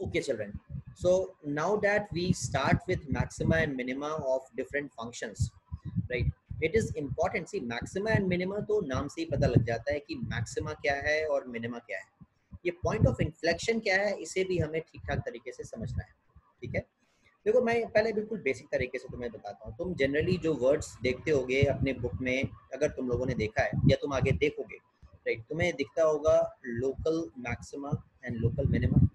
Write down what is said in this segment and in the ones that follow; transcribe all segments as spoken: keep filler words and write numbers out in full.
Okay, children. So now that we start with maxima and minima of different functions, right? It is important. See, maxima and minima तो नाम से ही पता लग जाता है कि maxima क्या है और minima क्या है. ये point of inflection क्या है, इसे भी हमें ठीक ठाक तरीके से समझना है. ठीक है, देखो मैं पहले बिल्कुल बेसिक तरीके से तुम्हें बताता हूँ. तुम जनरली जो वर्ड्स देखते होगे अपने बुक में, अगर तुम लोगों ने देखा है या तुम आगे देखोगे, राइट, तुम्हें दिखता होगा local maxima and local minima.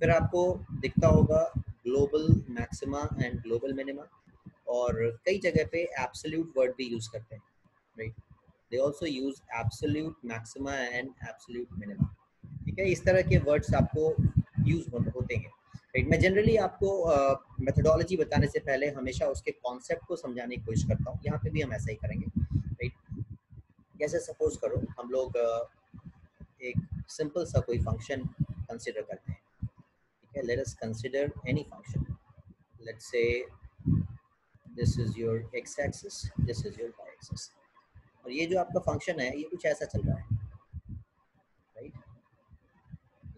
फिर आपको दिखता होगा global maxima and global minima, और कई जगह पे एब्सोल्यूट वर्ड भी यूज़ करते हैं, right. They also use absolute maxima and absolute minima. ठीक है, इस तरह के वर्ड्स आपको यूज होते हैं. मैं जनरली आपको मेथडोलॉजी uh, बताने से पहले हमेशा उसके कॉन्सेप्ट को समझाने की कोशिश करता हूँ. यहाँ पे भी हम ऐसा ही करेंगे, राइट. जैसे सपोज करो हम लोग uh, एक सिंपल सा कोई फंक्शन कंसिडर करते हैं. ठीक है, let us consider any function. Let's say this is your x axis, this is your y axis, और ये जो आपका फंक्शन है ये कुछ ऐसा चल रहा है, राइट.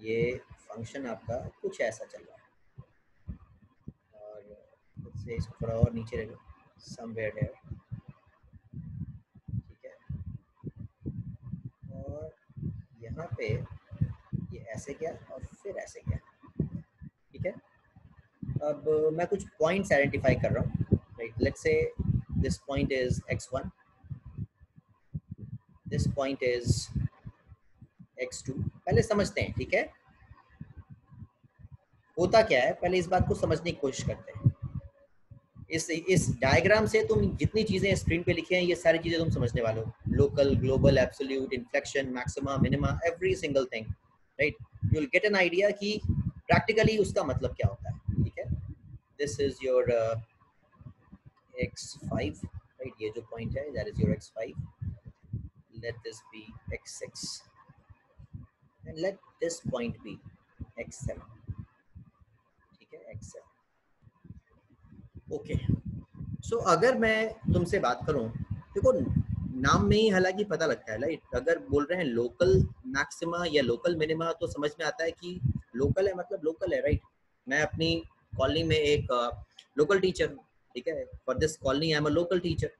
ये फंक्शन आपका कुछ ऐसा चल रहा है. इसको थोड़ा और नीचे रख लो, समवेयर है. ठीक है, और यहाँ पे ये ऐसे क्या और फिर ऐसे क्या. ठीक है, अब मैं कुछ पॉइंट्स आइडेंटिफाई कर रहा हूँ, right. Let's say this point is x one, this point is x two. पहले समझते हैं, ठीक है, होता क्या है पहले इस बात को समझने की कोशिश करते हैं. इस इस डायग्राम से तुम जितनी चीजें स्क्रीन पे लिखे हैं ये सारी चीजें तुम समझने वाले हो. Local, global, absolute, inflection, maxima, minima, every single thing, right. You will get an idea कि प्रैक्टिकली उसका मतलब क्या होता है. ठीक है, this is your x five, right, ये जो पॉइंट है that is your x five. Let this be x six and let this point be x seven. ठीक है, x seven. Okay, okay. So so, अगर मैं तुमसे बात करूं, देखो नाम में ही हालांकि पता लगता है, राइट. अगर बोल रहे हैं लोकल मैक्सिमा या लोकल मिनिमा तो समझ में आता है कि लोकल है मतलब लोकल है, राइट. मैं अपनी कॉलोनी में एक लोकल टीचर हूँ. ठीक है, for this colony I am a local teacher.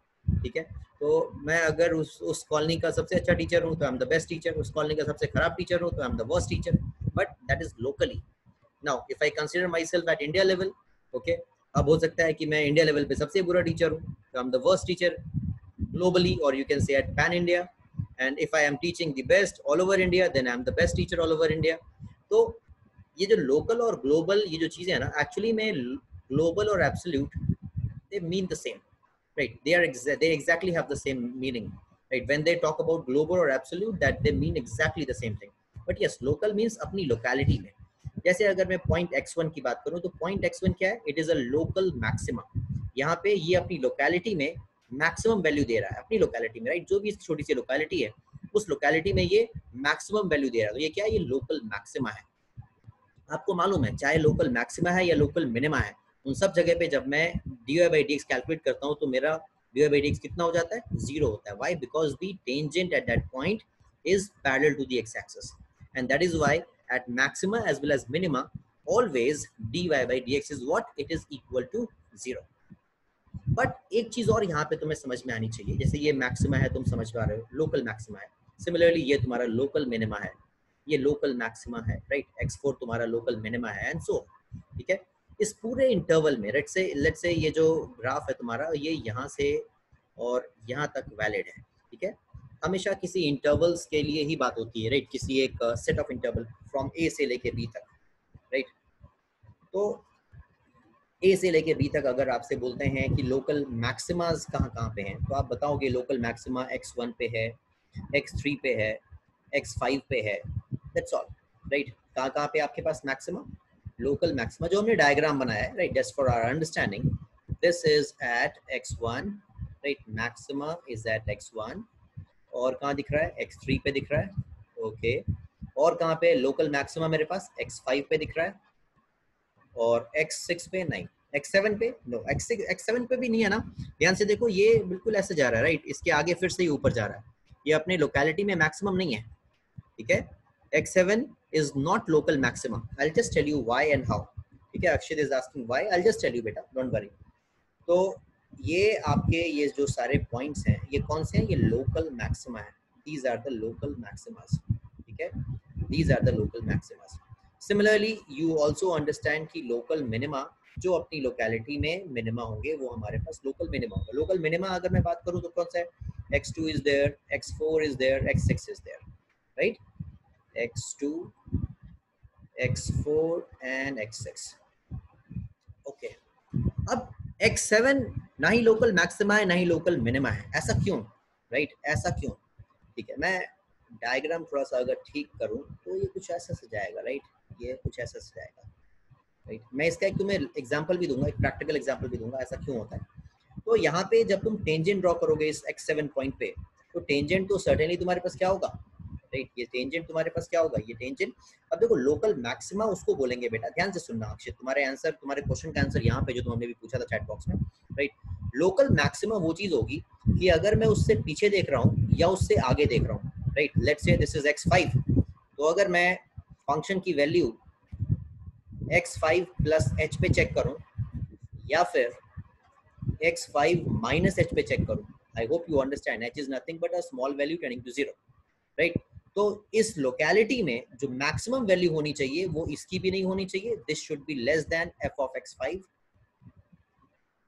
ठीक है, तो मैं अगर उस उस कॉलोनी का सबसे अच्छा टीचर हूँ तो I am the best teacher, उस कॉलोनी का सबसे खराब टीचर हूँ तो I am the worst teacher, but that is locally. Now if I consider myself at India level, okay, अब हो सकता है कि मैं इंडिया लेवल पे सबसे बुरा टीचर हूँ, I am the worst teacher globally, और you can say at pan India. And if I am teaching the best all over India then I am the best teacher all over India. तो ये जो local और global ये जो चीज़ें हैं ना, एक्चुअली में ग्लोबल और absolute they mean the same, right. They are they exactly have the same meaning, right. When they talk about global और absolute that they mean exactly the same thing, but yes local means अपनी locality में. जैसे अगर मैं point x one की बात करूं तो पॉइंट एक्स वन क्या है, it is a local maxima. यहाँ पे ये अपनी लोकेलिटी में मैक्सिमम वैल्यू दे रहा है, अपनी लोकेलिटी में, राइट. जो भी छोटी सी लोकेलिटी है उस लोकेलिटी में ये मैक्सिमम वैल्यू दे रहा है, तो ये क्या है, ये लोकल मैक्सिमा है. आपको मालूम है चाहे लोकल मैक्सिमा है या लोकल मिनिमा है, उन सब जगह पे जब मैं d y by d x calculate करता हूँ तो मेरा d y by d x कितना हो जाता है, जीरो होता है. Y, because the tangent at that point is parallel to the x axis, and that is y at maxima as well as minima always dy by dx is what, it is equal to zero. but ek cheez aur yahan pe tumhe samajh mein aani chahiye. jaise ye maxima hai, tum samajh pa rahe ho, local maxima hai. similarly ye tumhara local minima hai, ye local maxima hai, right. x four tumhara local minima hai and so on. theek hai, is pure interval mein let's say let's say ye jo graph hai tumhara ye yahan se aur yahan tak valid hai. theek hai, हमेशा किसी intervals के लिए ही बात होती है, right. किसी एक set of interval from a से लेके बी तक, राइट. तो ए से लेके बी तक अगर आपसे बोलते हैं कि लोकल मैक्सिमाज कहाँ कहाँ पे हैं, तो आप बताओगे लोकल मैक्सिमा एक्स वन पे है, एक्स थ्री पे है, एक्स फाइव पे है, दैट्स ऑल, राइट. कहाँ कहाँ पे आपके पास मैक्सिमा, लोकल मैक्सिमा जो हमने डायग्राम बनाया है, right, just for our understanding. This is at x one, right, maxima is at x one. और कहाँ दिख रहा है, एक्स थ्री पे दिख रहा है, ओके okay. और कहाँ पे लोकल मैक्सिमा मेरे पास एक्स फाइव पे दिख रहा है, और एक्स सिक्स पे नहीं, एक्स सेवन पे no, x six x seven पे भी नहीं है ना. ध्यान से देखो ये बिल्कुल ऐसे जा रहा है, राइट. इसके आगे फिर से ही ऊपर जा रहा है, ये अपने लोकेलिटी में मैक्सिमम नहीं है. ठीक है, x seven is not local maximum. I'll just tell you why and how. ठीक है, अक्षित is asking why. I'll just tell you बेटा, don't worry. तो ये आपके ये जो सारे points हैं, ये कौन से हैं? ये local maxima हैं. These are the local maximas. ठीक है, these are the local maximas. Similarly, you also understand कि local minima जो अपनी locality में minima होंगे वो हमारे पास local minima होगा. Local minima अगर मैं बात करूँ तो कौन सा है? X two is there, x four is there, x six is there, right? X two, x four and x six. Okay. अब एक्स सेवन ना ही local maxima है ना ही local minima है. ऐसा क्यों? Right? ऐसा क्यों? ठीक है, मैं डायग्राम थोड़ा सा अगर ठीक करूँ तो ये कुछ ऐसा सजाएगा, right? ये कुछ ऐसा सजाएगा. Right. मैं इसका एक तुम्हें एग्जाम्पल भी दूंगा, एक प्रैक्टिकल एग्जाम्पल भी दूंगा ऐसा क्यों होता है. तो यहाँ पे जब तुम टेंजेंट ड्रॉ करोगे इस एक्स सेवन पॉइंट पे, तो टेंजेंट तो सर्टेनली तुम्हारे पास क्या होगा, राइट? ये टेंजेंट तुम्हारे पास क्या होगा, ये टेंजेंट. अब देखो लोकल मैक्सिमा उसको बोलेंगे बेटा, ध्यान से सुनना अक्षय, तुम्हारे आंसर, तुम्हारे क्वेश्चन का आंसर यहाँ पे जो तुमने भी पूछा था चैट बॉक्स में, राइट? लोकल मैक्सिमा वो चीज होगी कि अगर मैं उससे पीछे देख रहा हूँ या उससे आगे देख रहा हूँ, right? Let's say this is x five, तो अगर मैं फंक्शन की value x five plus h पे चेक करूं या फिर एक्स फाइव माइनस एच पे चेक करूं, I hope you understand, h is nothing but a small value tending to zero, right? तो इस लोकेलिटी में जो मैक्सिमम वैल्यू होनी चाहिए वो इसकी भी नहीं होनी चाहिए. This should be less than f of x five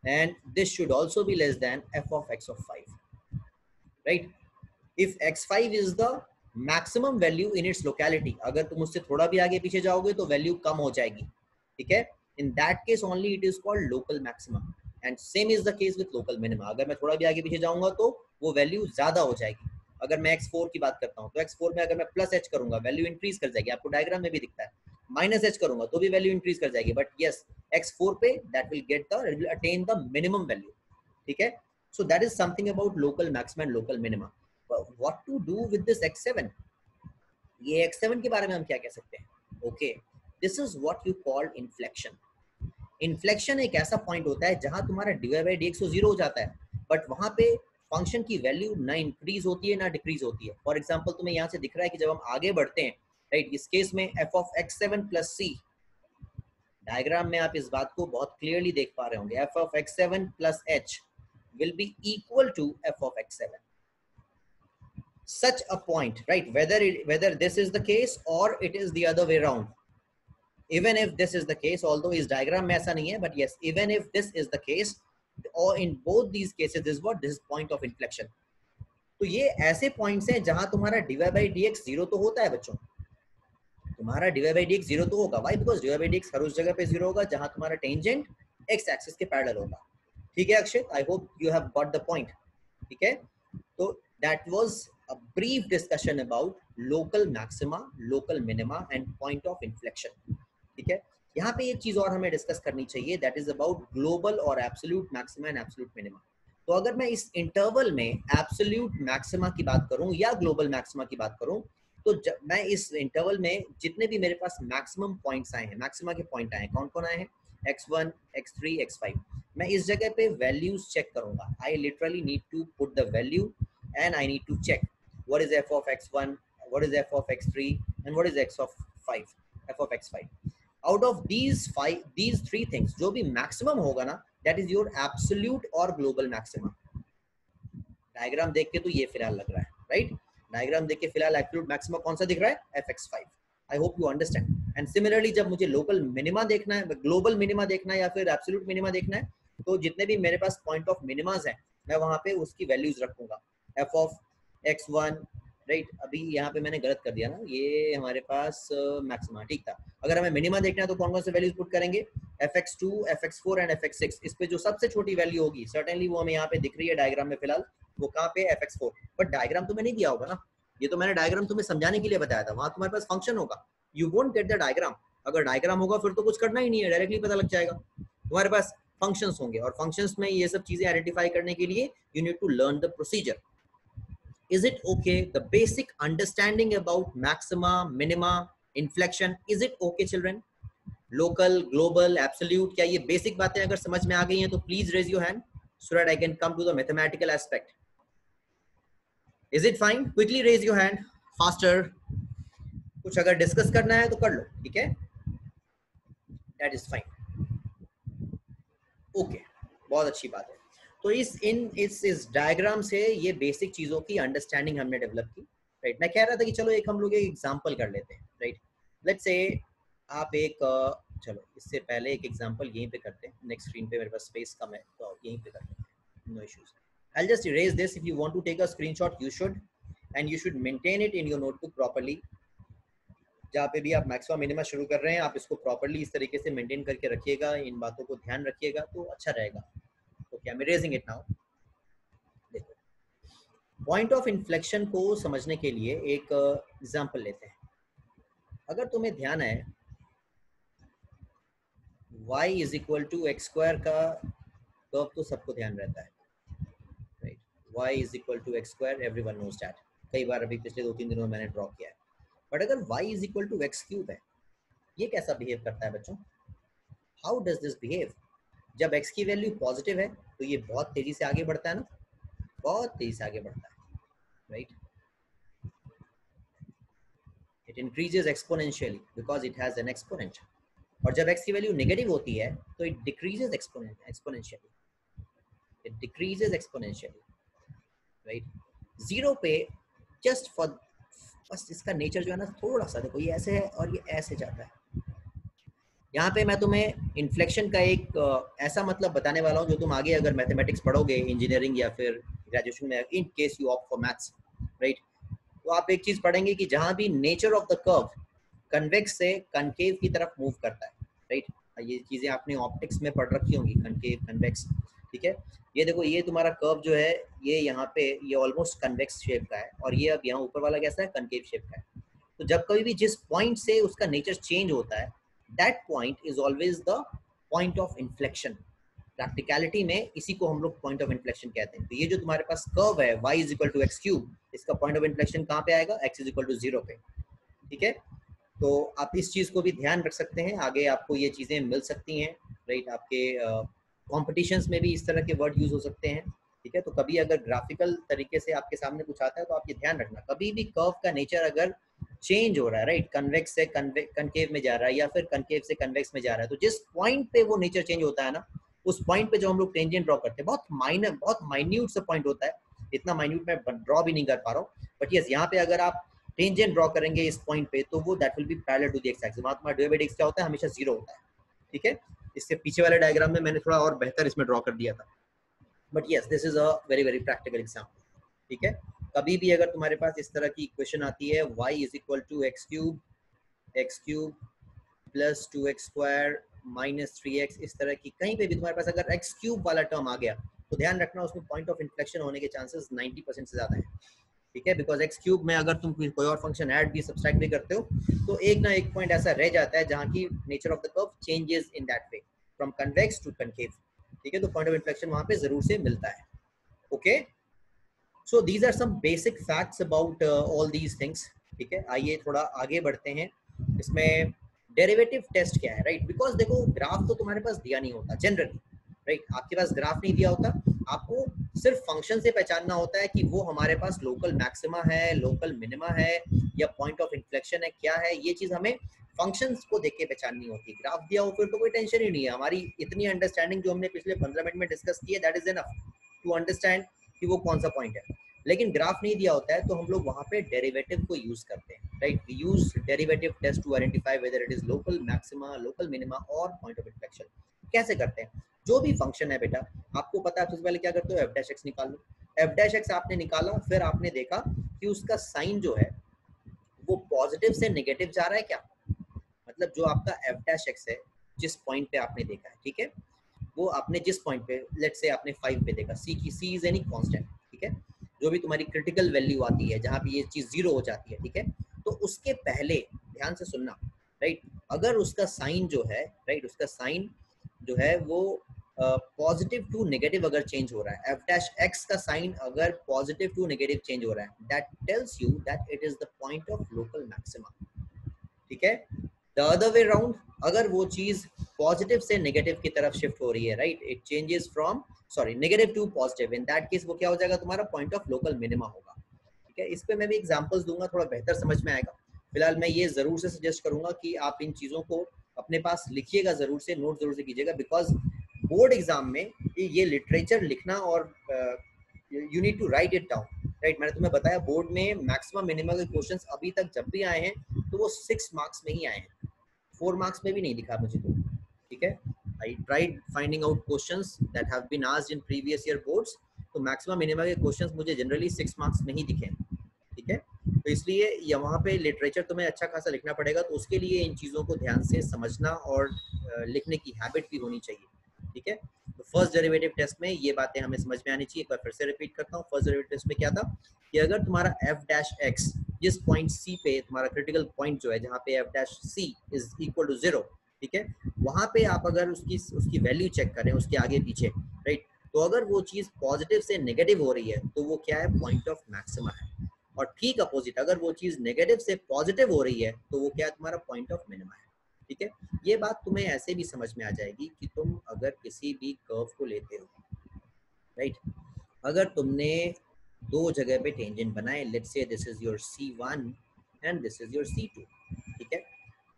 and this should also be less than f of x of five, right? If x five is the maximum value in its locality, अगर तुम उससे थोड़ा भी आगे पीछे जाओगे तो value कम हो जाएगी, ठीक है? In that case only it is called local maximum and same is the case with local minima. अगर मैं थोड़ा भी आगे पीछे जाऊंगा तो वो वैल्यू ज्यादा हो जाएगी. अगर मैं एक्स फोर की बात करता हूँ तो एक्स फोर में अगर मैं प्लस एच करूंगा वैल्यू इंक्रीज कर जाएगी, आपको डायग्राम में भी दिखता है. माइनस एच करूंगा तो भी वैल्यू इंक्रीज कर जाएगी, बट यस एक्स फोर पे that will get the, it will attain the minimum value, ठीक है? So that is something about local maximum and local minima. What to do with this x seven? ये x seven के बारे में हम क्या कह सकते हैं? Okay, this is what you call inflection. Inflection एक ऐसा point होता है जहां तुम्हारा dy by dx जीरो हो जाता है, but वहां पे function की value ना increase होती है ना decrease होती है. For example, तुम्हें यहाँ से दिख रहा है कि जब हम आगे बढ़ते हैं, right? इस केस में f of x seven plus c, diagram में आप इस बात को बहुत क्लियरली देख पा रहे होंगे, f of x seven plus h will be equal to f of x seven. Such a point, right? Whether it, whether this is the case or it is the other way around. Even if this is the case, although इस diagram में ऐसा नहीं है, but yes, even if this is the case, or in both these cases, this is what this is point of inflection. तो ये ऐसे points हैं जहाँ तुम्हारा dy by dx zero तो होता है बच्चों. तुम्हारा dy by dx zero तो होगा. Why? Because dy by dx हर उस जगह पे zero होगा जहाँ तुम्हारा tangent x axis के parallel होगा. ठीक है अक्षित? I hope you have got the point. ठीक है? तो that was a brief discussion about local maxima, local minima and point of inflection. ठीक है, यहाँ पे एक चीज और हमें डिस्कस करनी चाहिए, that is about global or absolute maxima and absolute minima. तो अगर मैं इस इंटरवल में absolute maxima की बात करूँ या global maxima की बात करूँ, तो जब मैं इस इंटरवल में जितने भी मेरे पास maximum points आए हैं, maxima के point आए हैं, कौन कौन आए हैं? X one, x three, x five. मैं इस जगह पे values check करूँगा. I literally need to put the value and I need to check. What is f of x one? What is f of x three? And what is x of five? F of x five. Out of these five, these three things, जो भी maximum होगा ना, that is your absolute or global maximum. Diagram देख के तो ये फिलहाल लग रहा है, right? Diagram देख के फिलहाल absolute maximum कौन सा दिख रहा है? f x five. I hope you understand. And similarly, जब मुझे local minima देखना है, global minima देखना है या फिर absolute minima देखना है, तो जितने भी मेरे पास point of minimas हैं, मैं वहाँ पे उसकी values रखूँगा. F of x one, right? अभी यहाँ पे मैंने गलत कर दिया ना, ये हमारे पास मैक्सिमा, ठीक था. अगर हमें मिनिमा देखना है तो कौन कौन से वैल्यूज पुट करेंगे? F x two, f x four and f x six. इस पे जो सबसे छोटी वैल्यू होगी, सर्टेनली वो हमें यहाँ पे दिख रही है डायग्राम में फिलहाल, वो कहाँ पे? F x four. But diagram तुम्हें नहीं दिया होगा ना, ये तो मैंने डायग्राम तुम्हें समझाने के लिए बताया था. वहाँ तुम्हारे पास फंक्शन होगा, you won't get the diagram. अगर डायग्राम होगा फिर तो कुछ करना ही नहीं है, डायरेक्टली पता लग जाएगा. तुम्हारे पास फंक्शंस होंगे और फंक्शंस में ये सब चीजें आइडेंटिफाई करने के लिए you need to learn the procedure. Is it okay? The basic understanding about maxima, minima, inflection. Is it okay, children? Local, global, absolute. क्या ये basic बातें अगर समझ में आ गई हैं तो please raise your hand so that I can come to the mathematical aspect. Is it fine? Quickly raise your hand, faster. कुछ अगर डिस्कस करना है तो कर लो, ठीक है, दैट इज फाइन, ओके, बहुत अच्छी बात है। तो इस इन इस इस डायग्राम से ये बेसिक चीजों की अंडरस्टैंडिंग हमने डेवलप की, राइट। मैं कह रहा था कि चलो एक हम लोग एक एग्जांपल कर लेते हैं, राइट। लेट्स से आप एक, चलो इससे पहले एक एग्जांपल यहीं पे करते हैं, नेक्स्ट स्क्रीन पे मेरे पास स्पेस कम है तो यहीं पे कर लेते हैं, no issues. I will just erase this, if you want to take a screenshot you should, and you should maintain it in your notebook properly. जहाँ पे भी आप मैक्सिमा मिनिमा शुरू कर रहे हैं आप इसको प्रॉपर्ली इस तरीके से मेंटेन करके रखिएगा, इन बातों को ध्यान रखिएगा तो अच्छा रहेगा। Okay, I am erasing it now. देखो, पॉइंट ऑफ इन्फ्लेक्शन को समझने के लिए एक एग्जांपल लेते हैं। अगर तुम्हें ध्यान है y is equal to x square का कर्व तो सबको ध्यान रहता है, right, y is equal to x square, everyone knows that, कई बार अभी पिछले दो तीन दिनों में मैंने ड्रॉ किया है। बट अगर y is equal to x cube है, ये कैसा बिहेव करता है बच्चों, हाउ डज दिस बिहेव? जब x की वैल्यू पॉजिटिव है तो ये बहुत तेजी से आगे बढ़ता है ना, बहुत तेजी से आगे बढ़ता है, right, it increases exponentially because it has an exponent. और जब x की वैल्यू नेगेटिव होती है तो it decreases exponentially, it decreases exponentially, right. Zero पे जस्ट फॉर, बस इसका नेचर जो है ना थोड़ा सा, देखो ये ऐसे है और ये ऐसे जाता है। यहाँ पे मैं तुम्हें इन्फ्लेक्शन का एक ऐसा मतलब बताने वाला हूँ जो तुम आगे अगर मैथमेटिक्स पढ़ोगे इंजीनियरिंग या फिर ग्रेजुएशन में, in case you opt for maths, right, तो आप एक चीज़ पढ़ेंगे कि जहाँ भी nature of the curve convex से कन्केव की तरफ मूव करता है, राइट, ये चीज़ें आपने ऑप्टिक्स में पढ़ रखी होंगी, कन्केव कन्वेक्स, ठीक है। ये देखो, ये तुम्हारा कर्व जो है ये यहाँ पे ये ऑलमोस्ट कन्वेक्स शेप का है, और ये अब यहाँ ऊपर वाला कैसा है, कन्केव शेप का है। तो जब कभी भी जिस पॉइंट से उसका नेचर चेंज होता है, That point is always the point of inflection. Practicality में इसी को हम लोग point of inflection कहते हैं। तो ये जो तुम्हारे पास curve है y is equal to x cube, इसका point of inflection कहाँ पे आएगा, x is equal to zero पे, ठीक है। तो आप इस चीज़ को भी ध्यान रख सकते हैं, आगे आपको ये चीज़ें मिल सकती हैं, राइट। आपके competitions में भी इस तरह के word use हो सकते हैं, ठीक है। तो कभी अगर ग्राफिकल तरीके से आपके सामने कुछ आता है तो आप ये ध्यान रखना, कभी भी कर्व का नेचर अगर चेंज हो रहा है, राइट, कन्वेक्स से कन्केव में जा रहा है या फिर कन्केव से कन्वेक्स में जा रहा है, तो जिस पॉइंट पे वो नेचर चेंज होता है ना, उस पॉइंट पे जो हम लोग टेंजेंट ड्रॉ करते हैं, बहुत माइनर, बहुत माइन्यूट सा पॉइंट होता है, इतना माइन्यूट मैं ड्रॉ भी नहीं कर पा रहा हूँ, बट यस यहाँ पे अगर आप टेंजेंट ड्रॉ करेंगे इस पॉइंट पे तो वो that will be parallel to the x axis. तुम्हारा डेरिवेटिव क्या होता है, हमेशा जीरो होता है, ठीक है। इससे पीछे वाले डायग्राम में मैंने थोड़ा और बेहतर इसमें ड्रॉ कर दिया था, but yes this is a very very practical example, ठीक है। कभी भी अगर तुम्हारे पास इस तरह की इक्वेशन आती है y is equal to x cube x cube plus two x square minus three x, इस तरह की कहीं पे भी तुम्हारे पास अगर एक्स क्यूब वाला टर्म आ गया तो ध्यान रखना उसमें पॉइंट ऑफ इन्फ्लेक्शन होने के चांसेस नाइंटी परसेंट से ज़्यादा है, ठीक है। बिकॉज एक्स क्यूब में अगर तुम कोई और फंक्शन ऐड भी सब्सट्रैक्ट भी करते हो तो एक ना एक पॉइंट ऐसा रह जाता है जहाँ की nature of the curve changes in that way from convex to concave, ठीक है। तो पॉइंट ऑफ इन्फ्लेक्शन वहाँ पे ज़रूर से मिलता है, okay. So these are some basic facts about uh, all these things, ठीक है। आइए थोड़ा आगे बढ़ते हैं। इसमें डेरिवेटिव टेस्ट क्या है, राइट, बिकॉज देखो ग्राफ तो तुम्हारे पास दिया नहीं होता जनरली, राइट, आपके पास ग्राफ नहीं दिया होता, आपको सिर्फ फंक्शन से पहचानना होता है कि वो हमारे पास लोकल मैक्सिमा है, लोकल मिनिमा है या पॉइंट ऑफ इन्फ्लेक्शन है, क्या है। ये चीज़ हमें फंक्शंस को देख के पहचाननी होती है, ग्राफ दिया हो फिर तो कोई टेंशन ही नहीं है। हमारी इतनी अंडरस्टैंडिंग जो हमने पिछले पंद्रह मिनट में डिस्कस की है, that is enough to understand कि वो कौन सा पॉइंट है। लेकिन ग्राफ नहीं दिया होता है तो हम लोग वहाँ पे डेरिवेटिव को यूज़ करते हैं, right. We use derivative test to identify whether it is local maxima, local minima और पॉइंट ऑफ इन्फ्लेक्शन। कैसे करते हैं, जो भी फंक्शन है बेटा आपको पता है सबसे पहले क्या करते हो, एफ डैश एक्स निकाल लो। एफ डैश एक्स आपने निकाला, फिर आपने देखा कि उसका साइन जो है वो पॉजिटिव से निगेटिव जा रहा है क्या, मतलब जो आपका एफ डैश एक्स है जिस पॉइंट पे आपने देखा है, ठीक है, वो आपने जिस पॉइंट पे लेट्स से आपने फाइव पे देखा, सी की सी इज एनी कांस्टेंट, ठीक है, जो भी तुम्हारी क्रिटिकल वैल्यू आती है जहाँ पे ये चीज़ जीरो हो जाती है, ठीक है। तो उसके पहले ध्यान से सुनना, राइट, अगर उसका साइन जो है, राइट, उसका साइन जो है वो पॉजिटिव टू नेगेटिव अगर चेंज हो रहा है, एफ डैश एक्स का साइन अगर पॉजिटिव टू नेगेटिव चेंज हो रहा है, that tells you that it is the point of local maxima, ठीक है। द अदर वे राउंड अगर वो चीज़ पॉजिटिव से नेगेटिव की तरफ शिफ्ट हो रही है, right, it changes from sorry negative to positive, in that case वो क्या हो जाएगा, तुम्हारा पॉइंट ऑफ लोकल मिनिमा होगा, ठीक है। इस पे मैं भी एग्जांपल्स दूंगा, थोड़ा बेहतर समझ में आएगा। फिलहाल मैं ये जरूर से सजेस्ट करूंगा कि आप इन चीज़ों को अपने पास लिखिएगा, जरूर से नोट जरूर से कीजिएगा, बिकॉज बोर्ड एग्जाम में ये लिटरेचर लिखना और you need to write it down right. मैंने तुम्हें बताया बोर्ड में मैक्सिमम मिनिमम क्वेश्चंस अभी तक जब भी आए हैं तो वो सिक्स मार्क्स में ही आए हैं, फोर मार्क्स में भी नहीं दिखा मुझे तो, ठीक है। I tried finding out questions that have been asked in previous year boards, तो मैक्सिमम मिनिमम के क्वेश्चंस मुझे जनरली सिक्स मार्क्स में ही दिखे, ठीक है। तो इसलिए ये वहाँ पे लिटरेचर तुम्हें अच्छा खासा लिखना पड़ेगा, तो उसके लिए इन चीज़ों को ध्यान से समझना और लिखने की हैबिट भी होनी चाहिए, ठीक है। तो फर्स्ट डेरिवेटिव टेस्ट में ये बातें हमें समझ में आनी चाहिए। एक बार फिर से रिपीट करता हूँ, फर्स्ट डेरिवेटिव टेस्ट में क्या था कि अगर तुम्हारा एफ डैश एक्स जिस पॉइंट सी पे, तुम्हारा क्रिटिकल पॉइंट जो है जहाँ पे f dash c is equal to zero, ठीक है, वहाँ पे आप अगर उसकी उसकी वैल्यू चेक करें उसके आगे पीछे, राइट, तो अगर वो चीज़ पॉजिटिव से नेगेटिव हो रही है तो वो क्या है, पॉइंट ऑफ मैक्सिमा है। और ठीक अपोजिट अगर वो चीज़ नेगेटिव से पॉजिटिव हो रही है तो वो क्या है, तुम्हारा पॉइंट ऑफ मिनिमा है, ठीक है। ये बात तुम्हें ऐसे भी समझ में आ जाएगी कि तुम अगर किसी भी कर्व को लेते हो, राइट, अगर तुमने दो जगह पे टेंजेंट बनाए, let's say this is your c one and this is your c two, ठीक है,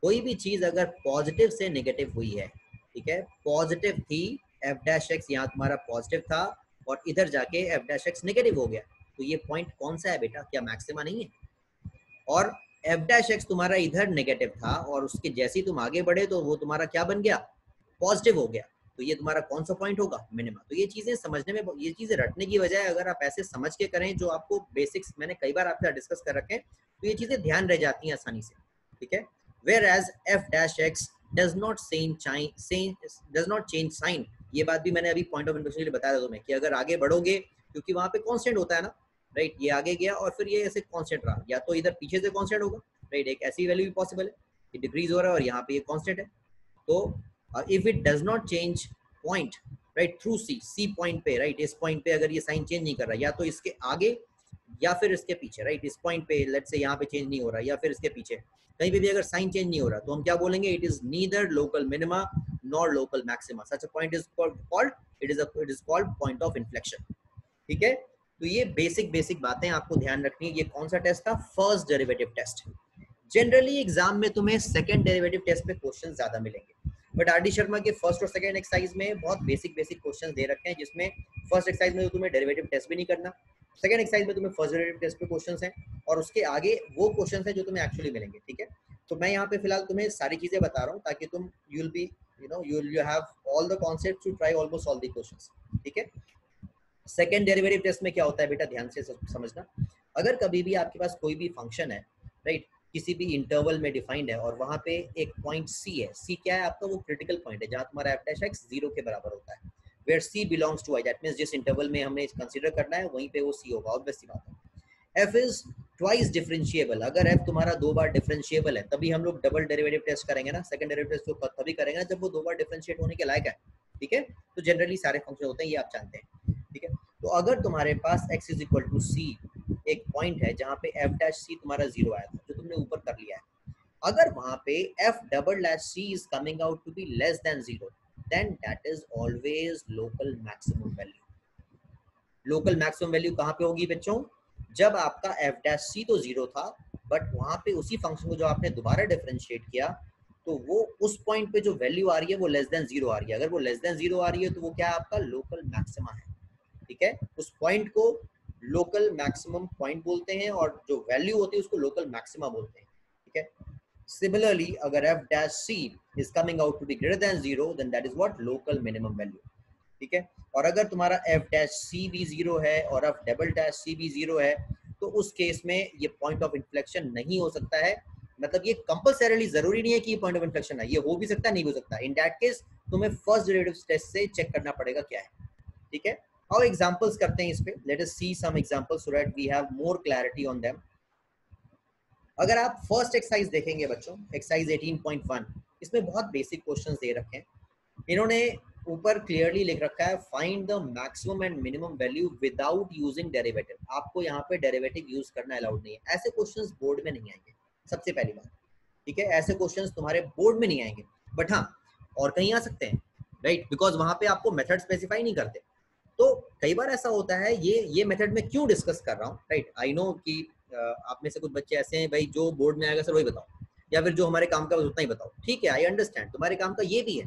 कोई भी चीज़ अगर पॉजिटिव से नेगेटिव हुई है, ठीक है, पॉजिटिव थी एफ डैश एक्स, यहाँ तुम्हारा पॉजिटिव था और इधर जाके एफ डैश एक्स नेगेटिव हो गया, तो ये पॉइंट कौन सा है बेटा, क्या मैक्सिमा नहीं है। और एफ डैश एक्स तुम्हारा इधर नेगेटिव था और उसके जैसे ही तुम आगे बढ़े तो वो तुम्हारा क्या बन गया, पॉजिटिव हो गया, तो ये तुम्हारा कौन सा पॉइंट होगा, मिनिमा। तो ये चीज़ें समझने में, ये चीज़ें रटने की बजाय अगर आप ऐसे समझ के करें जो आपको बेसिक्स मैंने कई बार आपसे डिस्कस कर रखे हैं, तो ये चीज़ें ध्यान रह जाती हैं आसानी से, ठीक है। Where as f dash x does not does not change sign, ये बात भी मैंने अभी पॉइंट ऑफ इंटरेस्ट के लिए बताया था तुम्हें कि अगर आगे बढ़ोगे, क्योंकि वहाँ पे कॉन्स्टेंट होता है ना, राइट, ये आगे गया और फिर ये ऐसे कॉन्स्टेंट रहा, या तो इधर पीछे से कॉन्स्टेंट होगा, राइट, एक ऐसी वैल्यू भी पॉसिबल है कि डिक्रीज हो रहा है और यहाँ पे ये कॉन्स्टेंट है। तो if it does not change point, right, through c c point पे, राइट, इस पॉइंट पे अगर ये साइन चेंज नहीं कर रहा, या तो इसके आगे या फिर इसके पीछे, राइट, इस पॉइंट पे लेट से यहाँ पे चेंज नहीं हो रहा या फिर इसके पीछे कहीं पे भी अगर साइन चेंज नहीं हो रहा, तो हम क्या बोलेंगे, it is neither local minima nor local maxima, such a point is called, it is it is called point of inflection, ठीक है। तो ये बेसिक बेसिक बातें आपको ध्यान रखनी है। ये कौन सा टेस्ट था, first derivative test. Generally exam में तुम्हें सेकंड डेरिवेटिव टेस्ट पे क्वेश्चन ज्यादा मिलेंगे, बट आर डी शर्मा के फर्स्ट और सेकंड एक्सरसाइज में बहुत बेसिक बेसिक क्वेश्चन दे रखे हैं, जिसमें फर्स्ट एक्सरसाइज में तो तुम्हें डेरिवेटिव टेस्ट भी नहीं करना, सेकंड एक्सरसाइज में तुम्हें फर्स्ट डेरिवेटिव टेस्ट पे क्वेश्चंस हैं और उसके आगे वो क्वेश्चंस हैं जो तुम्हें एक्चुअली मिलेंगे, ठीक है। तो मैं यहाँ पे फिलहाल तुम्हें सारी चीजें बता रहा हूँ ताकि तुम you will be you know you will have all the concepts to try almost all the questions, ठीक है। सेकेंड डेरिवेटिव टेस्ट में क्या होता है बेटा, ध्यान से समझना, अगर कभी भी आपके पास कोई भी फंक्शन है, राइट, किसी भी इंटरवल में डिफाइंड है और वहाँ पे एक पॉइंट सी है, सी क्या है आपका, वो क्रिटिकल पॉइंट है जहाँ तुम्हारा एफ डैश एक्स जीरो के बराबर होता है, where c belongs to I, that means जिस इंटरवल में हमने कंसिडर करना है वहीं पे वो सी होगा, ऑब्वियस सी बात है। एफ इज ट्वाइस डिफरेंशिएबल, अगर एफ तुम्हारा दो बार डिफरेंशिएबल है तभी हम लोग डबल डेरिवेटिव टेस्ट करेंगे ना, सेकंड डेरिवेटिव टेस्ट तो तभी करेंगे ना जब वो दो बार डिफरेंशिएट होने के लायक है, ठीक है। तो जनरली सारे फंक्शन होते हैं, ये आप जानते हैं, ठीक है। तो अगर तुम्हारे पास x is equal to c एक पॉइंट है जहाँ पे एफ डैश सी तुम्हारा जीरो आया था जो तुमने ऊपर कर लिया है, अगर वहाँ पे f double dash c is coming out to be less than zero, then that is always local maximum value. Local maximum value कहाँ पे होगी बच्चों, जब आपका एफ डैश सी तो जीरो था बट वहाँ पे उसी फंक्शन को जो आपने दोबारा डिफरेंशिएट किया तो वो उस पॉइंट पे जो वैल्यू आ रही है वो लेस देन जीरो आ रही है, अगर वो लेस देन जीरो आ रही है तो वो क्या है आपका लोकल मैक्सिमा है, ठीक है। उस पॉइंट को लोकल मैक्सिमम पॉइंट बोलते हैं और जो वैल्यू होती है उसको लोकल मैक्सिमा बोलते हैं, ठीक है। सिमिलरली अगर f dash c is coming out to be greater than zero, then that is what local minimum value, ठीक है। और अगर तुम्हारा एफ डैश सी भी जीरो है और एफ डबल डैश सी भी जीरो है तो उस केस में ये पॉइंट ऑफ इन्फ्लेक्शन नहीं हो सकता है, मतलब ये कंपल्सरीली जरूरी नहीं है कि ये पॉइंट ऑफ इन्फ्लेक्शन है, ये हो भी सकता है नहीं हो सकता। इन दैट केस तुम्हें फर्स्ट डेरिवेटिव टेस्ट से चेक करना पड़ेगा क्या है, ठीक है। और एग्जांपल्स करते हैं इस पे, let us see some examples so that we have more clarity on them. अगर आप फर्स्ट एक्सरसाइज देखेंगे बच्चों, एक्सरसाइज अठारह पॉइंट वन, इसमें बहुत बेसिक क्वेश्चंस दे रखे हैं, इन्होंने ऊपर क्लियरली लिख रखा है find the maximum and minimum value without using derivative. आपको यहाँ पे डेरिवेटिव यूज करना अलाउड नहीं है, ऐसे क्वेश्चंस बोर्ड में नहीं आएंगे, सबसे पहली बात, ठीक है। ऐसे क्वेश्चंस तुम्हारे बोर्ड में नहीं आएंगे, बट हाँ और कहीं आ सकते हैं, राइट, बिकॉज वहाँ पे आपको मेथड स्पेसिफाई नहीं करते। तो कई बार ऐसा होता है, ये ये मेथड में क्यों डिस्कस कर रहा हूँ, राइट, आई नो कि आप में से कुछ बच्चे ऐसे हैं भाई जो बोर्ड में आएगा सर वही बताओ, या फिर जो हमारे काम का उतना ही बताओ। ठीक है, आई अंडरस्टैंड, तुम्हारे काम का ये भी है।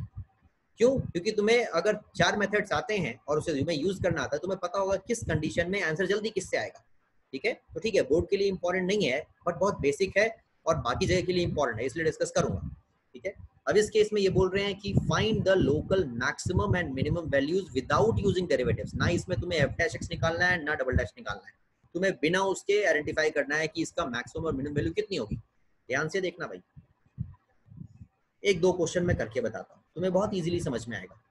क्यों? क्योंकि तुम्हें अगर चार मेथड्स आते हैं और उसे तुम्हें यूज करना आता है, तुम्हें पता होगा किस कंडीशन में आंसर जल्दी किससे आएगा। ठीक है, तो ठीक है, बोर्ड के लिए इंपॉर्टेंट नहीं है बट बहुत बेसिक है और बाकी जगह के लिए इंपॉर्टेंट है, इसलिए डिस्कस करूंगा। ठीक है, अब इस केस में ये बोल रहे हैं कि find the local maximum and minimum values without using derivatives. ना इसमें तुम्हें एफ डैश एक्स निकालना है, ना डबल डैश निकालना है, तुम्हें बिना उसके आइडेंटिफाई करना है कि इसका मैक्सिमम और मिनिमम वैल्यू कितनी होगी। ध्यान से देखना भाई, एक दो क्वेश्चन मैं करके बताता हूँ, तुम्हें बहुत इजीली समझ में आएगा।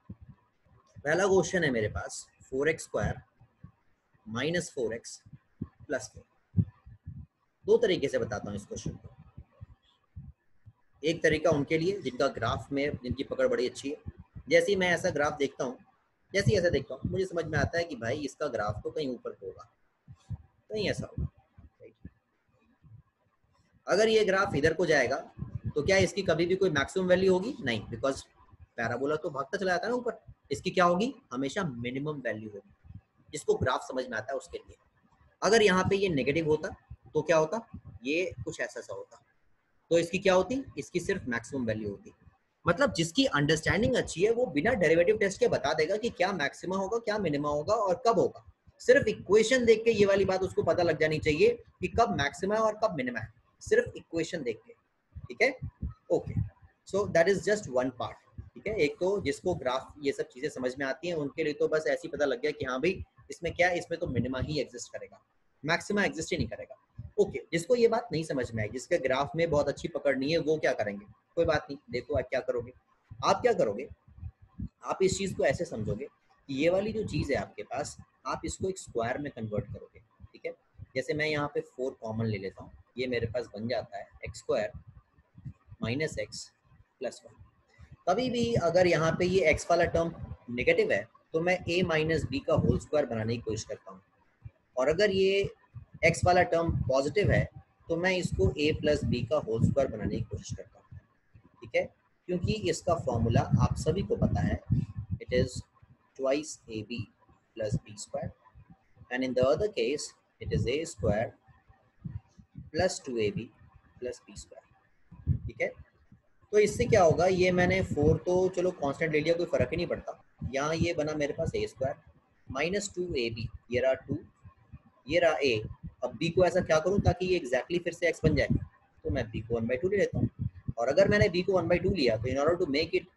पहला क्वेश्चन है मेरे पास four x square minus four x plus four. दो तरीके से बताता हूँ इस क्वेश्चन को। एक तरीका उनके लिए जिनका ग्राफ में जिनकी पकड़ बड़ी अच्छी है। जैसे ही मैं ऐसा ग्राफ देखता हूँ, जैसे ही ऐसा देखता हूँ, मुझे समझ में आता है कि भाई इसका ग्राफ तो कहीं ऊपर होगा, कहीं ऐसा होगा। अगर ये ग्राफ इधर को जाएगा तो क्या इसकी कभी भी कोई मैक्सिमम वैल्यू होगी? नहीं, बिकॉज पैराबोला तो भागता चला जाता है ना ऊपर। इसकी क्या होगी? हमेशा मिनिमम वैल्यू होगी, जिसको ग्राफ समझ में आता है उसके लिए। अगर यहाँ पे ये नेगेटिव होता तो क्या होता? ये कुछ ऐसा सा होता, तो इसकी क्या होती? इसकी सिर्फ मैक्सिमम वैल्यू होती। मतलब जिसकी अंडरस्टैंडिंग अच्छी है वो बिना डेरिवेटिव टेस्ट के बता देगा कि क्या मैक्सिमा होगा, क्या मिनिमा होगा और कब होगा। सिर्फ इक्वेशन देख के ये वाली बात उसको पता लग जानी चाहिए कि कब मैक्सिमा है और कब मिनिमा है, सिर्फ इक्वेशन देख के। ठीक है, okay, so that is just one part. ठीक है, एक तो जिसको ग्राफ ये सब चीजें समझ में आती हैं उनके लिए तो बस ऐसी पता लग गया कि हाँ भाई इसमें क्या है, इसमें तो मिनिमा ही एग्जिस्ट करेगा, मैक्सिमा एग्जिस्ट ही नहीं करेगा। ओके okay, जिसको ये बात नहीं समझ में आई, जिसके ग्राफ में बहुत अच्छी पकड़ नहीं है, वो क्या करेंगे? कोई बात नहीं, देखो आप क्या करोगे, आप क्या करोगे आप इस चीज़ को ऐसे समझोगे कि ये वाली जो चीज़ है आपके पास, आप इसको एक स्क्वायर में कन्वर्ट करोगे। ठीक है, जैसे मैं यहाँ पे फोर कॉमन ले लेता हूँ, ये मेरे पास बन जाता है x square minus x plus one. कभी भी अगर यहाँ पे ये एक्स वाला टर्म नेगेटिव है तो मैं ए माइनस बी का होल स्क्वायर बनाने की कोशिश करता हूँ, और अगर ये एक्स वाला टर्म पॉजिटिव है तो मैं इसको ए प्लस बी का होल स्क्वायर बनाने की कोशिश करता हूँ। ठीक है, क्योंकि इसका फॉर्मूला आप सभी को पता है, it is twice a b plus b square and in the other case it is a square plus two a b plus b square. ठीक है, तो इससे क्या होगा, ये मैंने फोर तो चलो कांस्टेंट ले लिया, कोई फर्क ही नहीं पड़ता। यहाँ ये बना मेरे पास a square minus two a b, ये रहा टू, ये रहा ए। अब बी को ऐसा क्या करूं ताकि ये एग्जैक्टली फिर से एक्स बन जाए, तो मैं बी को वन बाई टू ले लेता हूं। और अगर मैंने बी को वन बाई टू लिया तो in order to make it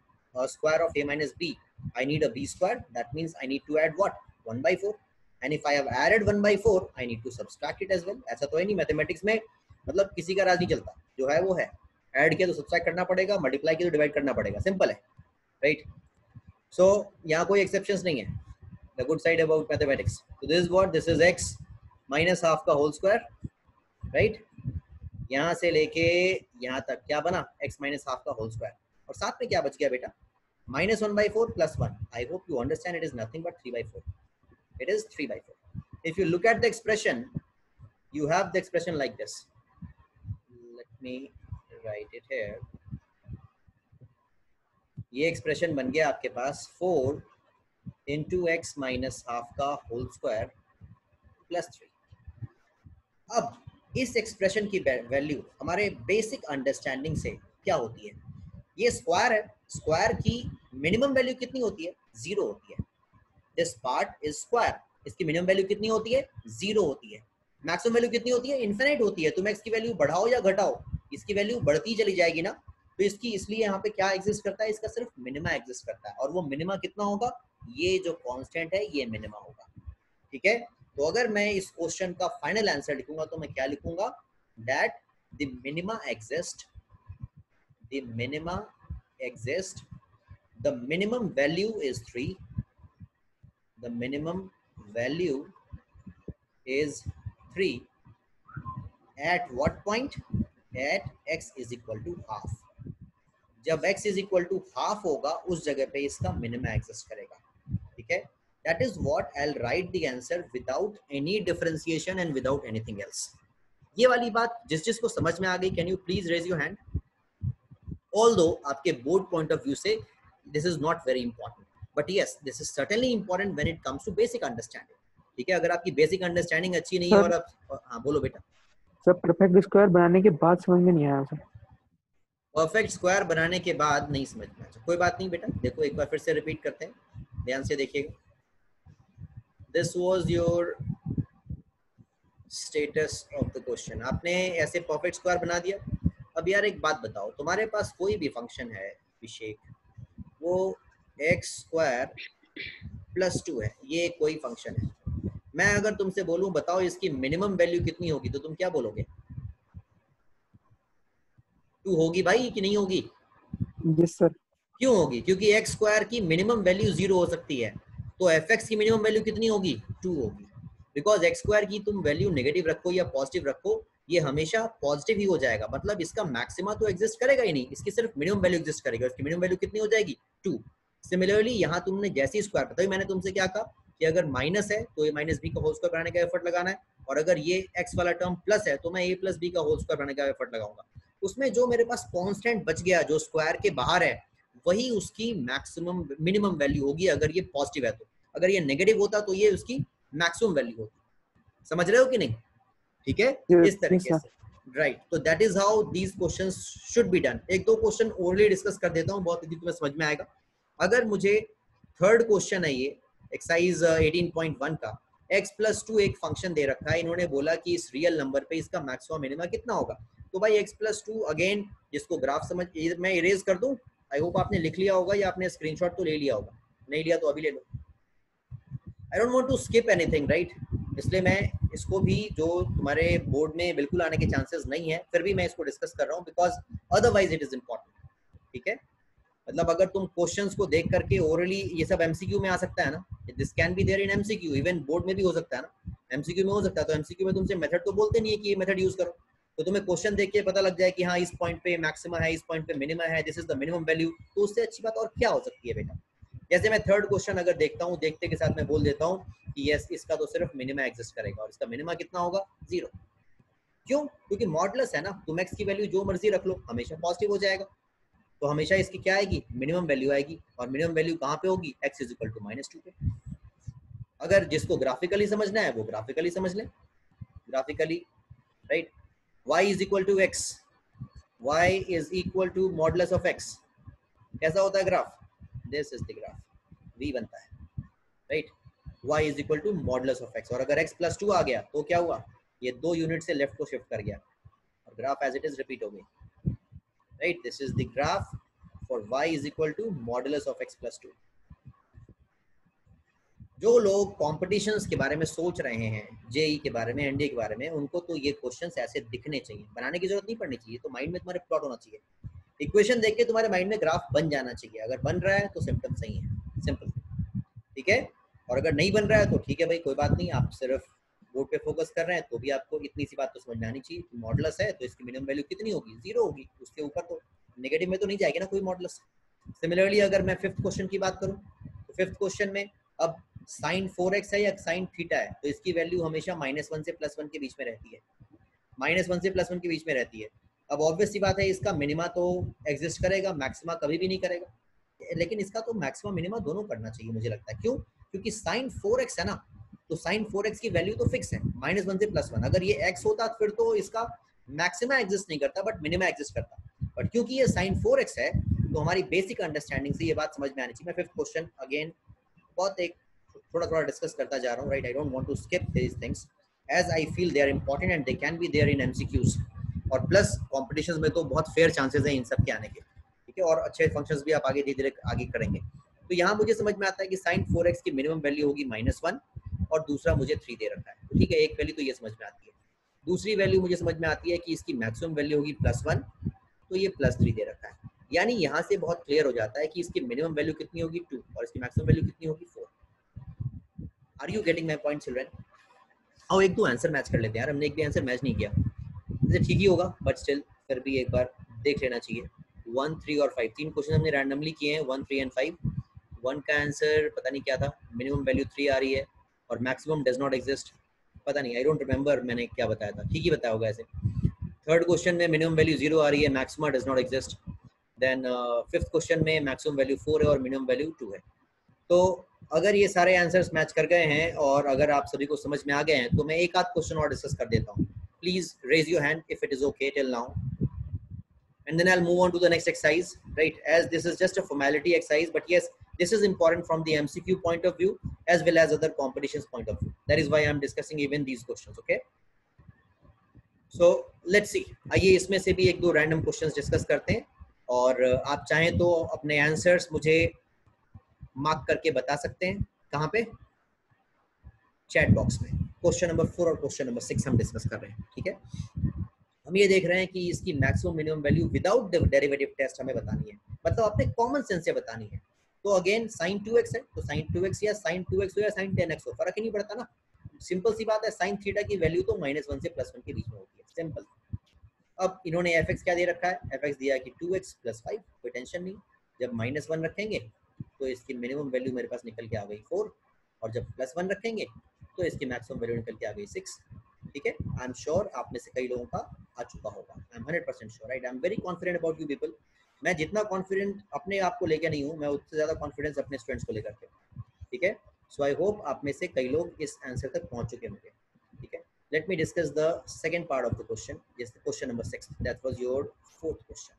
square of a minus b I need a b square, that means I need to add what, one by four. And if I have added one by four I need to subtract it as well. ऐसा तो है नहीं mathematics में, मतलब किसी का राज नहीं चलता, जो है वो है। ऐड किया तो सब्सट्रैक्ट करना पड़ेगा, मल्टीप्लाई किया तो डिवाइड करना पड़ेगा, सिंपल है, राइट। सो यहाँ कोई एक्सेप्शन नहीं है, the good side about mathematics. So this is what, this is x minus half का होल स्क्वायर, राइट। यहाँ से लेके यहाँ तक क्या बना, एक्स माइनस हाफ का होल स्क्वायर, और साथ में क्या बच गया बेटा, minus one by four plus one. I hope you understand, it is nothing but three by four, it is three by four. If you look at the expression, you have the expression like this, let me write it here. ये expression बन गया आपके पास four into x minus half का whole square plus three. अब इस expression की value हमारे बेसिक अंडरस्टैंडिंग से क्या होती है? ये स्क्वायर है, स्क्वायर की मिनिमम वैल्यू कितनी होती है? जीरो होती है। दिस पार्ट इज स्क्वायर, इसकी मिनिमम वैल्यू कितनी होती है? जीरो होती है। मैक्सिमम वैल्यू कितनी होती है? इन्फिनिट होती है। तुम एक्स की वैल्यू बढ़ाओ या घटाओ, इसकी वैल्यू बढ़ती चली जाएगी ना, तो इसकी इसलिए यहाँ पे क्या एग्जिस्ट करता है, इसका सिर्फ मिनिमा एग्जिस्ट करता है। और वो मिनिमा कितना होगा? ये जो कांस्टेंट है ये मिनिमा होगा। ठीक है, तो अगर मैं इस क्वेश्चन का फाइनल आंसर लिखूंगा तो मैं क्या लिखूंगा, that the minima exist, the minima exist, the minimum value is three, the minimum value is three at what point, at x is equal to half. जब x is equal to half होगा उस जगह पे इसका minima exist करेगा। ठीक है, that is what I'll write the answer without any differentiation and without anything else. ये वाली बात जिस जिस को समझ में आ गई, can you please raise your hand? Although आपके board point of view से this is not very important, but yes, this is certainly important when it comes to basic understanding. ठीक है, अगर आपकी basic understanding अच्छी नहीं है और आप, हाँ बोलो बेटा। सर परफेक्ट स्क्वायर बनाने के बाद समझ में नहीं आया सर। परफेक्ट स्क्वायर बनाने के बाद नहीं समझ में आया, कोई बात नहीं बेटा। देखो एक बार फिर से रिपीट करते हैं, ध्यान से देखिएगा। This was your status of the question. आपने ऐसे परफेक्ट स्क्वायर बना दिया। अब यार एक बात बताओ, तुम्हारे पास कोई भी फंक्शन है अभिषेक, वो एक्स स्क्वायर प्लस टू है, ये कोई फंक्शन है। मैं अगर तुमसे बोलूं बताओ इसकी मिनिमम वैल्यू कितनी होगी, तो तुम क्या बोलोगे? टू होगी भाई कि नहीं होगी? Yes sir. क्यों होगी? क्योंकि एक्स स्क्वायर की मिनिमम वैल्यू जीरो हो सकती है, तो एफ एक्स की मिनिमम वैल्यू कितनी होगी? टू होगी। बिकॉज एक्स स्क्वायर की तुम वैल्यू नेगेटिव रखो या पॉजिटिव रखो, ये हमेशा पॉजिटिव ही हो जाएगा। मतलब इसका मैक्सिमा तो एग्जिस्ट करेगा ही नहीं, इसकी सिर्फ मिनिमम वैल्यू एग्जिस्ट करेगी। इसकी मिनिमम वैल्यू कितनी हो जाएगी? टू। सिमिलरली यहाँ तुमने जैसे ही स्क्वायर, बताइए मैंने तुमसे क्या कहा कि अगर माइनस है तो ये माइनस बी का होल स्क्वायर बनाने का एफर्ट लगाना है, और अगर ये एक्स वाला टर्म प्लस है तो मैं ए प्लस बी का होल स्क्वायर बनाने का एफर्ट लगाऊंगा। उसमें जो मेरे पास कॉन्स्टेंट बच गया जो स्क्वायर के बाहर है, वही उसकी मैक्सिमम मिनिमम वैल्यू होगी अगर ये पॉजिटिव है तो। अगर ये नेगेटिव होता तो ये उसकी मैक्सिमम वैल्यू होती। समझ रहे हो कि नहीं? ठीक है, इस तरीके से, राइट। तो that is how these questions should be done. एक दो क्वेश्चन ओरली डिस्कस कर देता हूं, बहुत जल्दी तुम्हें समझ में आएगा। अगर मुझे थर्ड क्वेश्चन है ये एक्सरसाइज अठारह पॉइंट एक का, x प्लस टू एक फंक्शन दे रखा है, इन्होंने बोला कि इस रियल नंबर पे इसका मैक्सिमा मिनिमा कितना होगा। तो भाई x प्लस टू अगेन, जिसको ग्राफ समझ, मैं इरेज कर दूं। आई होप आपने लिख लिया होगा या आपने स्क्रीनशॉट तो ले लिया होगा, नहीं लिया तो अभी ले लो। I don't want to skip anything, right? इसलिए मैं इसको भी, जो तुम्हारे बोर्ड में बिल्कुल आने के चांसेस नहीं है, फिर भी मैं इसको डिस्कस कर रहा हूँ because otherwise it is important. ठीक है, मतलब अगर तुम क्वेश्चंस को देख करके ओरली, ये सब एमसीक्यू में आ सकता है ना, this can be there in MCQ, even board में भी हो सकता है ना, एमसीक्यू में हो सकता है। तो एमसीक्यू में तुमसे मेथड तो बोलते नहीं है कि ये मेथड यूज करो, तो तुम्हें क्वेश्चन देख के पता लग जाए कि हाँ इस पॉइंट पे मैक्सिमा है, इस पॉइंट पे मिनिमा है, this is the minimum value. तो उससे अच्छी बात और क्या हो सकती है बेटा? जैसे मैं थर्ड क्वेश्चन अगर देखता हूँ, देखते के साथ मैं बोल देता हूँ कि यस इसका तो सिर्फ मिनिमा एग्जिस्ट करेगा, और इसका मिनिमा कितना होगा? जीरो। क्यों? क्योंकि मॉडुलस है ना, तुम एक्स की वैल्यू जो मर्जी रख लो हमेशा पॉजिटिव हो जाएगा, तो हमेशा इसकी क्या आएगी? मिनिमम वैल्यू आएगी। और मिनिमम वैल्यू कहाँ पे होगी? X is equal to minus two पे। अगर जिसको ग्राफिकली समझना है वो ग्राफिकली समझ लें, graphically, right. Y is equal to x, y is equal to modulus of x. कैसा होता है graph? This is the graph. V बनता है, right? Y is equal to modulus of x. और अगर x plus two आ गया तो क्या हुआ? ये दो यूनिट से लेफ्ट को शिफ्ट कर गया और graph as it is repeat हो गई, right? This is the graph for y is equal to modulus of x plus two. जो लोग कॉम्पिटिशन्स के बारे में सोच रहे हैं, जेई के बारे में, एनडीए के बारे में, उनको तो ये क्वेश्चंस ऐसे दिखने चाहिए, बनाने की जरूरत नहीं पड़नी चाहिए। तो माइंड में तुम्हारे प्लॉट होना चाहिए, इक्वेशन देख के तुम्हारे माइंड में ग्राफ बन जाना चाहिए। अगर बन रहा है तो सिम्पटम सही है, सिंपल, ठीक है। और अगर नहीं बन रहा है तो ठीक है भाई, कोई बात नहीं, आप सिर्फ बोर्ड पे फोकस कर रहे हैं, तो भी आपको इतनी सी बात तो समझ आनी चाहिए कि मॉडुलस है तो इसकी मिनिमम वैल्यू कितनी होगी? जीरो होगी। उसके ऊपर तो नेगेटिव में तो नहीं जाएगी ना कोई मॉडुलस। सिमिलरली अगर मैं फिफ्थ क्वेश्चन की बात करूँ तो फिफ्थ क्वेश्चन में अब साइन फोर एक्स है या साइन थीटा है, तो इसकी वैल्यू हमेशा माइनस वन से प्लस वन के बीच में रहती है, माइनस वन से प्लस वन के बीच में रहती है। अब ऑब्वियस सी बात है इसका मिनिमा तो एग्जिस्ट करेगा, मैक्सिमा कभी भी नहीं करेगा। लेकिन इसका तो मैक्सिमा मिनिमा दोनों करना चाहिए मुझे लगता है। क्यों? क्योंकि साइन फोर एक्स है ना, तो साइन फोर एक्स की वैल्यू तो फिक्स है, माइनस वन से प्लस वन। अगर ये एक्स होता फिर तो इसका मैक्सिमा एग्जिस्ट नहीं करता, बट मिनिमा एग्जिस्ट करता। बट क्योंकि ये साइन फोर एक्स है, तो हमारी बेसिक अंडरस्टैंडिंग से ये बात समझ में आनी चाहिए। मैं फिफ्थ क्वेश्चन अगेन बहुत एक थोड़ा थोड़ा डिस्कस करता जा रहा हूँ, right. I don't want to skip these things as I feel they are important and they can be there in MCQs, और प्लस कॉम्पिटिशन्स में तो बहुत फेयर चांसेस हैं इन सब के आने के, ठीक है। और अच्छे फंक्शंस भी आप आगे धीरे धीरे आगे करेंगे। तो यहाँ मुझे समझ में आता है कि साइन फोर एक्स की मिनिमम वैल्यू होगी माइनस वन, और दूसरा मुझे थ्री दे रखा है, ठीक है। एक वैल्यू तो ये समझ में आती है, दूसरी वैल्यू मुझे समझ में आती है कि इसकी मैक्सिमम वैल्यू होगी प्लस वन, तो ये प्लस थ्री दे रखा है। यानी यहाँ से बहुत क्लियर हो जाता है कि इसकी मिनिमम वैल्यू कितनी होगी? टू, और इसकी मैक्सिमम वैल्यू कितनी होगी? Four. Are you getting my point children? और एक दो आंसर मैच कर लेते हैं यार, हमने एक भी आंसर मैच नहीं किया। ठीक ही होगा बट स्टिल फिर भी एक बार देख लेना चाहिए। वन, थ्री और फाइव, तीन क्वेश्चन हमने रैंडमली किए हैं, one, three and five. One का आंसर पता नहीं क्या था, मिनिमम वैल्यू थ्री आ रही है और मैक्सिमम डज नॉट एग्जिस्ट, पता नहीं, आई डोंट रिमेंबर मैंने क्या बताया था, ठीक ही बताया होगा ऐसे। थर्ड क्वेश्चन में मिनिमम वैल्यू जीरो आ रही है, maxima does not exist. Then fifth question में मैक्सिमम वैल्यू फोर है और मिनिमम वैल्यू टू है। तो अगर ये सारे आंसर्स मैच कर गए हैं और अगर आप सभी को समझ में आ गए हैं, तो मैं एक आध क्वेश्चन और डिस्कस कर देता हूँ। Please raise your hand if it is okay till now. And then I'll move on to the next exercise, right? As this is just a formality exercise, but yes, this is important from the M C Q point of view as well as other competitions point of view. That is why I'm discussing even these questions, okay? So let's see, आइए इसमें से भी एक दो random questions discuss करते हैं और आप चाहें तो अपने answers मुझे mark करके बता सकते हैं, कहाँ पे? Chat box में। Question number four और question number six हम discuss कर रहे हैं, ठीक है? हम ये देख रहे हैं कि इसकी maximum minimum value without derivative test हमें बतानी है, मतलब आपने कॉमन सेंस से बतानी है। तो अगेन साइन टू एक्स है तो साइन टू एक्स या साइन टू एक्स हो या साइन टेन एक्स हो, फर्क ही नहीं पड़ता ना। सिंपल सी बात है, साइन थीटा की वैल्यू तो माइनस वन से प्लस वन के बीच में होती है, सिंपल। अब इन्होंने एफ एक्स क्या दे रखा है, एफ एक्स दिया कि टू एक्स प्लस फाइव, कोई टेंशन नहीं। जब माइनस वन रखेंगे तो इसकी मिनिमम वैल्यू मेरे पास निकल के आ गई फोर, और जब प्लस वन रखेंगे तो इसकी मैक्सिमम वैल्यू निकल के आ गई सिक्स, ठीक है। आई एम श्योर आप में से कई लोगों का आ चुका होगा, I am hundred percent sure, right. I am very confident about you people. मैं जितना कॉन्फिडेंट अपने आप को लेकर नहीं हूँ, मैं उससे ज़्यादा कॉन्फिडेंस अपने स्टूडेंट्स को लेकर के, ठीक है। सो आई होप आप में से कई लोग इस आंसर तक पहुँच चुके होंगे, ठीक है। Let me discuss the second part of the question, जिस question number six, that was your fourth question,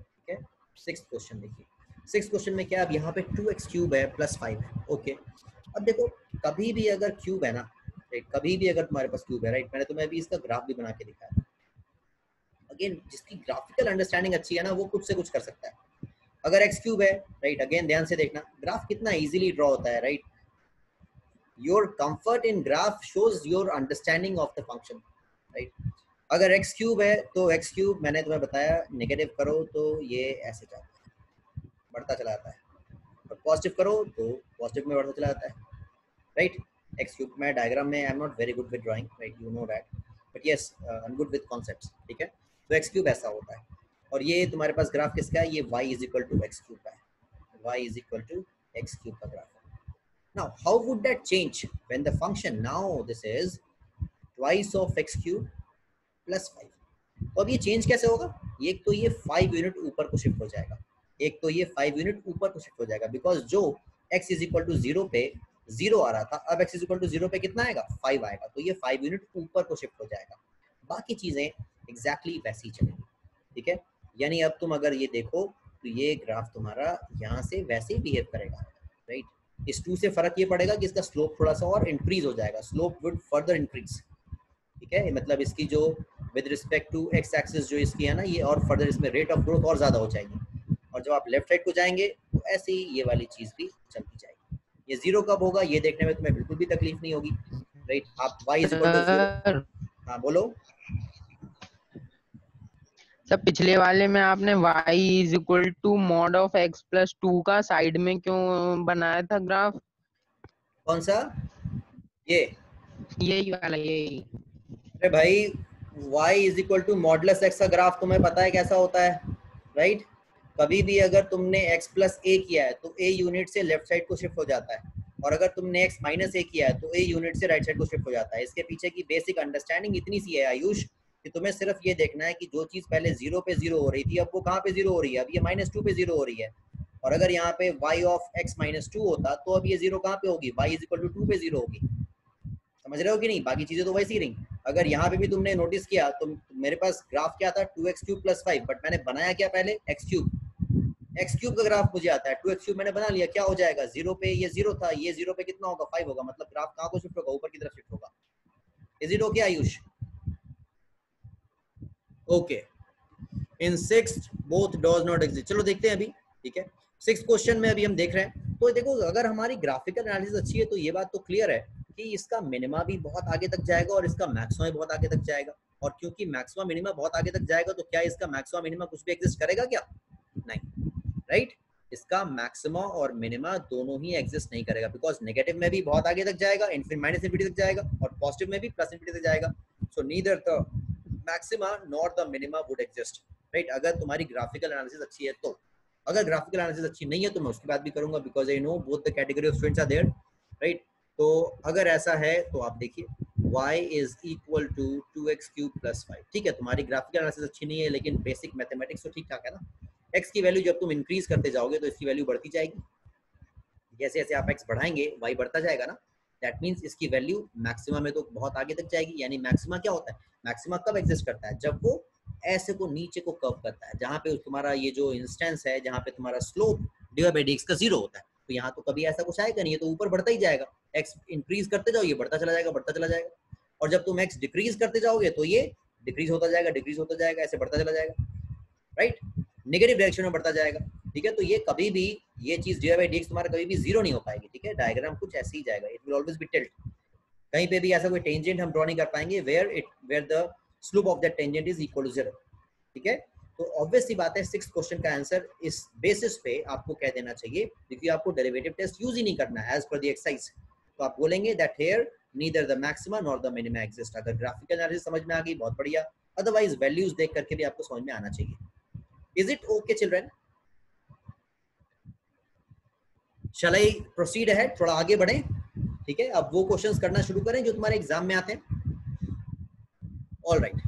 ठीक है। सिक्स्थ क्वेश्चन देखिए, सिक्स्थ क्वेश्चन में क्या, अब यहाँ पे टू एक्स क्यूब है प्लस फाइव है, ओके। अब देखो, कभी भी अगर क्यूब है ना, कभी भी अगर तुम्हारे पास क्यूब है, राइट, मैंने तुम्हें अभी इसका ग्राफ भी बना के दिखाया। अगेन जिसकी ग्राफिकल अंडरस्टैंडिंग अच्छी है ना, वो कुछ से कुछ कर सकता है। अगर एक्स क्यूब है, राइट, अगेन ध्यान से देखना ग्राफ कितना इजीली ड्रॉ होता है, right. Your comfort in graph shows your understanding of the function, right. अगर एक्स क्यूब है तो एक्स क्यूब मैंने तुम्हें बताया, नेगेटिव करो तो ये ऐसे जाता है, बढ़ता चला जाता है, और पॉजिटिव करो तो पॉजिटिव में बढ़ता चला जाता है, राइट। एक्स क्यूब में डायग्राम में I am not very good with drawing, right, you know that, but yes I am good with concepts, ठीक है। तो एक्स क्यूब ऐसा होता है, और ये तुम्हारे पास ग्राफ किसका है, ये y is equal to x cube का है, y is equal to x cube का ग्राफ है। Now how would that change when the function, now this is twice of x cube plus five. तो अब ये चेंज कैसे होगा, एक तो ये फाइव यूनिट ऊपर को शिफ्ट हो जाएगा, एक तो ये फाइव यूनिट ऊपर को शिफ्ट हो जाएगा, बिकॉज जो x is equal to zero पे जीरो आ रहा था, अब x is equal to zero पे कितना आएगा, फाइव आएगा, तो ये फाइव यूनिट ऊपर को शिफ्ट हो जाएगा। बाकी चीजें एग्जैक्टली वैसी चलेंगी, ठीक है। यानी अब तुम अगर ये देखो तो ये ग्राफ तुम्हारा यहाँ से वैसे ही बिहेव करेगा, राइट। इस टू से फर्क ये पड़ेगा कि इसका स्लोप थोड़ा सा और इंक्रीज हो जाएगा, स्लोप वुड फर्दर इंक्रीज, ठीक है। मतलब इसकी जो with respect to x axis जो इसकी है ना, ये और फर्दर इसमें रेट ऑफ ग्रोथ और ज्यादा हो जाएगी, और जब आप लेफ्ट साइड को जाएंगे तो ऐसे ही ये वाली चीज भी चलती जाएगी। ये जीरो कब होगा ये देखने में तुम्हें बिल्कुल भी तकलीफ नहीं होगी, राइट। आप वाई जीरो, हाँ बोलो सर, पिछले वाले में आपने y is equal to mod of x plus two का साइड में क्यों बनाया था ग्राफ, कौन सा, ये यही वाला, यही। अरे भाई y is equal to modulus x का ग्राफ तुम्हें पता है कैसा होता है, राइट। कभी भी अगर तुमने x प्लस ए किया है तो a यूनिट से लेफ्ट साइड को शिफ्ट हो जाता है, और अगर तुमने x माइनस ए किया है तो a यूनिट से राइट साइड को शिफ्ट हो जाता है। इसके पीछे की बेसिक अंडरस्टैंडिंग इतनी सी है आयुष, कि तुम्हें सिर्फ ये देखना है कि जो चीज़ पहले जीरो पे जीरो हो रही थी, अब वो कहाँ पे जीरो हो रही है, अब ये माइनस टू पे जीरो हो रही है। और अगर यहाँ पे y of x minus two होता तो अब ये जीरो कहाँ पे होगी, y is equal to two पे जीरो होगी, समझ रहे हो कि नहीं। बाकी चीज़ें तो वैसी ही रही। अगर यहाँ पे भी तुमने नोटिस किया तो मेरे पास ग्राफ क्या था, two x cube plus five, but मैंने बनाया क्या पहले, एक्स क्यूब। एक्स क्यूब का ग्राफ मुझे आता है, टू एक्स क्यूब मैंने बना लिया, क्या हो जाएगा, जीरो पे ये जीरो था, ये जीरो पे कितना होगा, फाइव होगा, मतलब ग्राफ कहाँ को शिफ्ट होगा, ऊपर की तरफ शिफ्ट होगा। Is it okay Ayush? Okay, in sixth both does not exist. चलो देखते हैं अभी, ठीक है। सिक्स्थ क्वेश्चन में अभी हम देख रहे हैं, तो देखो अगर हमारी ग्राफिकल एनालिसिस अच्छी है तो ये बात तो क्लियर है कि इसका मिनिमा भी बहुत आगे तक जाएगा और इसका मैक्सिमा भी बहुत आगे तक जाएगा, और क्योंकि मैक्सिमा मिनिमा बहुत आगे तक जाएगा तो क्या इसका मैक्सिमा मिनिमा कुछ भी एग्जिस्ट करेगा क्या, नहीं, राइट right? इसका मैक्सिमा और मिनिमा दोनों ही एग्जिस्ट नहीं करेगा, बिकॉज नेगेटिव में भी बहुत आगे तक जाएगा, माइनस इन्फिनिटी तक जाएगा, और पॉजिटिव में भी प्लस इन्फिनिटी तक जाएगा। So neither the maxima nor the minima would exist, right, अगर तुम्हारी ग्राफिकल एनालिसिस अच्छी है तो। अगर ग्राफिकल एनालिसिस अच्छी नहीं है तो मैं उसकी बात भी करूंगा, because I know both the category of students are there, right. तो अगर ऐसा है तो आप देखिए y is equal to two x cube plus five, ठीक है। तुम्हारी ग्राफिकल एनालिसिस अच्छी नहीं है लेकिन बेसिक मैथमेटिक्स तो ठीक ठाक है ना। x की वैल्यू जब तुम इंक्रीज करते जाओगे तो इसकी वैल्यू बढ़ती जाएगी, जैसे जैसे आप x बढ़ाएंगे y बढ़ता जाएगा ना, दैट मीन्स इसकी वैल्यू मैक्सिमा में तो बहुत आगे तक जाएगी। यानी मैक्सिमा क्या होता है, मैक्सिमा कब एग्जिस्ट करता है, जब वो ऐसे को नीचे को कर्व करता है, जहाँ पे तुम्हारा ये जो इंस्टेंस है, जहाँ पे तुम्हारा स्लोप डिवाइड बाई dx का जीरो होता है। तो यहाँ तो कभी ऐसा कुछ आएगा नहीं, ये तो ऊपर बढ़ता ही जाएगा, x इंक्रीज करते जाओ ये बढ़ता चला जाएगा बढ़ता चला जाएगा, और जब तुम x डिक्रीज करते जाओगे तो ये डिक्रीज होता जाएगा डिक्रीज होता जाएगा, ऐसे बढ़ता चला जाएगा, राइट, नेगेटिव डायरेक्शन में बढ़ता जाएगा, ठीक है। तो ये कभी भी ये चीज dy by dx तुम्हारा कभी भी जीरो नहीं हो पाएगी, ठीक है। डायग्राम कुछ ऐसे ही जाएगा, it will always be tilt, कहीं पे भी ऐसा कोई टेंजेंट हम ड्रॉ नहीं कर पाएंगे where it where the slope of that tangent is equal to zero, ठीक है। तो ऑब्वियस सी बात है सिक्स्थ क्वेश्चन का आंसर इस बेसिस पे आपको कह देना चाहिए, क्योंकि आपको डेरिवेटिव टेस्ट यूज ही नहीं करना है एज पर द एक्सरसाइज। तो आप बोलेंगे that here neither the maxima nor the minima exist. अगर ग्राफिकल एनालिसिस समझ में आ गई बहुत बढ़िया, अदरवाइज वैल्यूज देख करके भी आपको समझ में आना चाहिए। Is it okay children, shall I proceed ahead, थोड़ा आगे बढ़े, ठीक है। अब वो क्वेश्चंस करना शुरू करें जो तुम्हारे एग्जाम में आते हैं। ऑलराइट,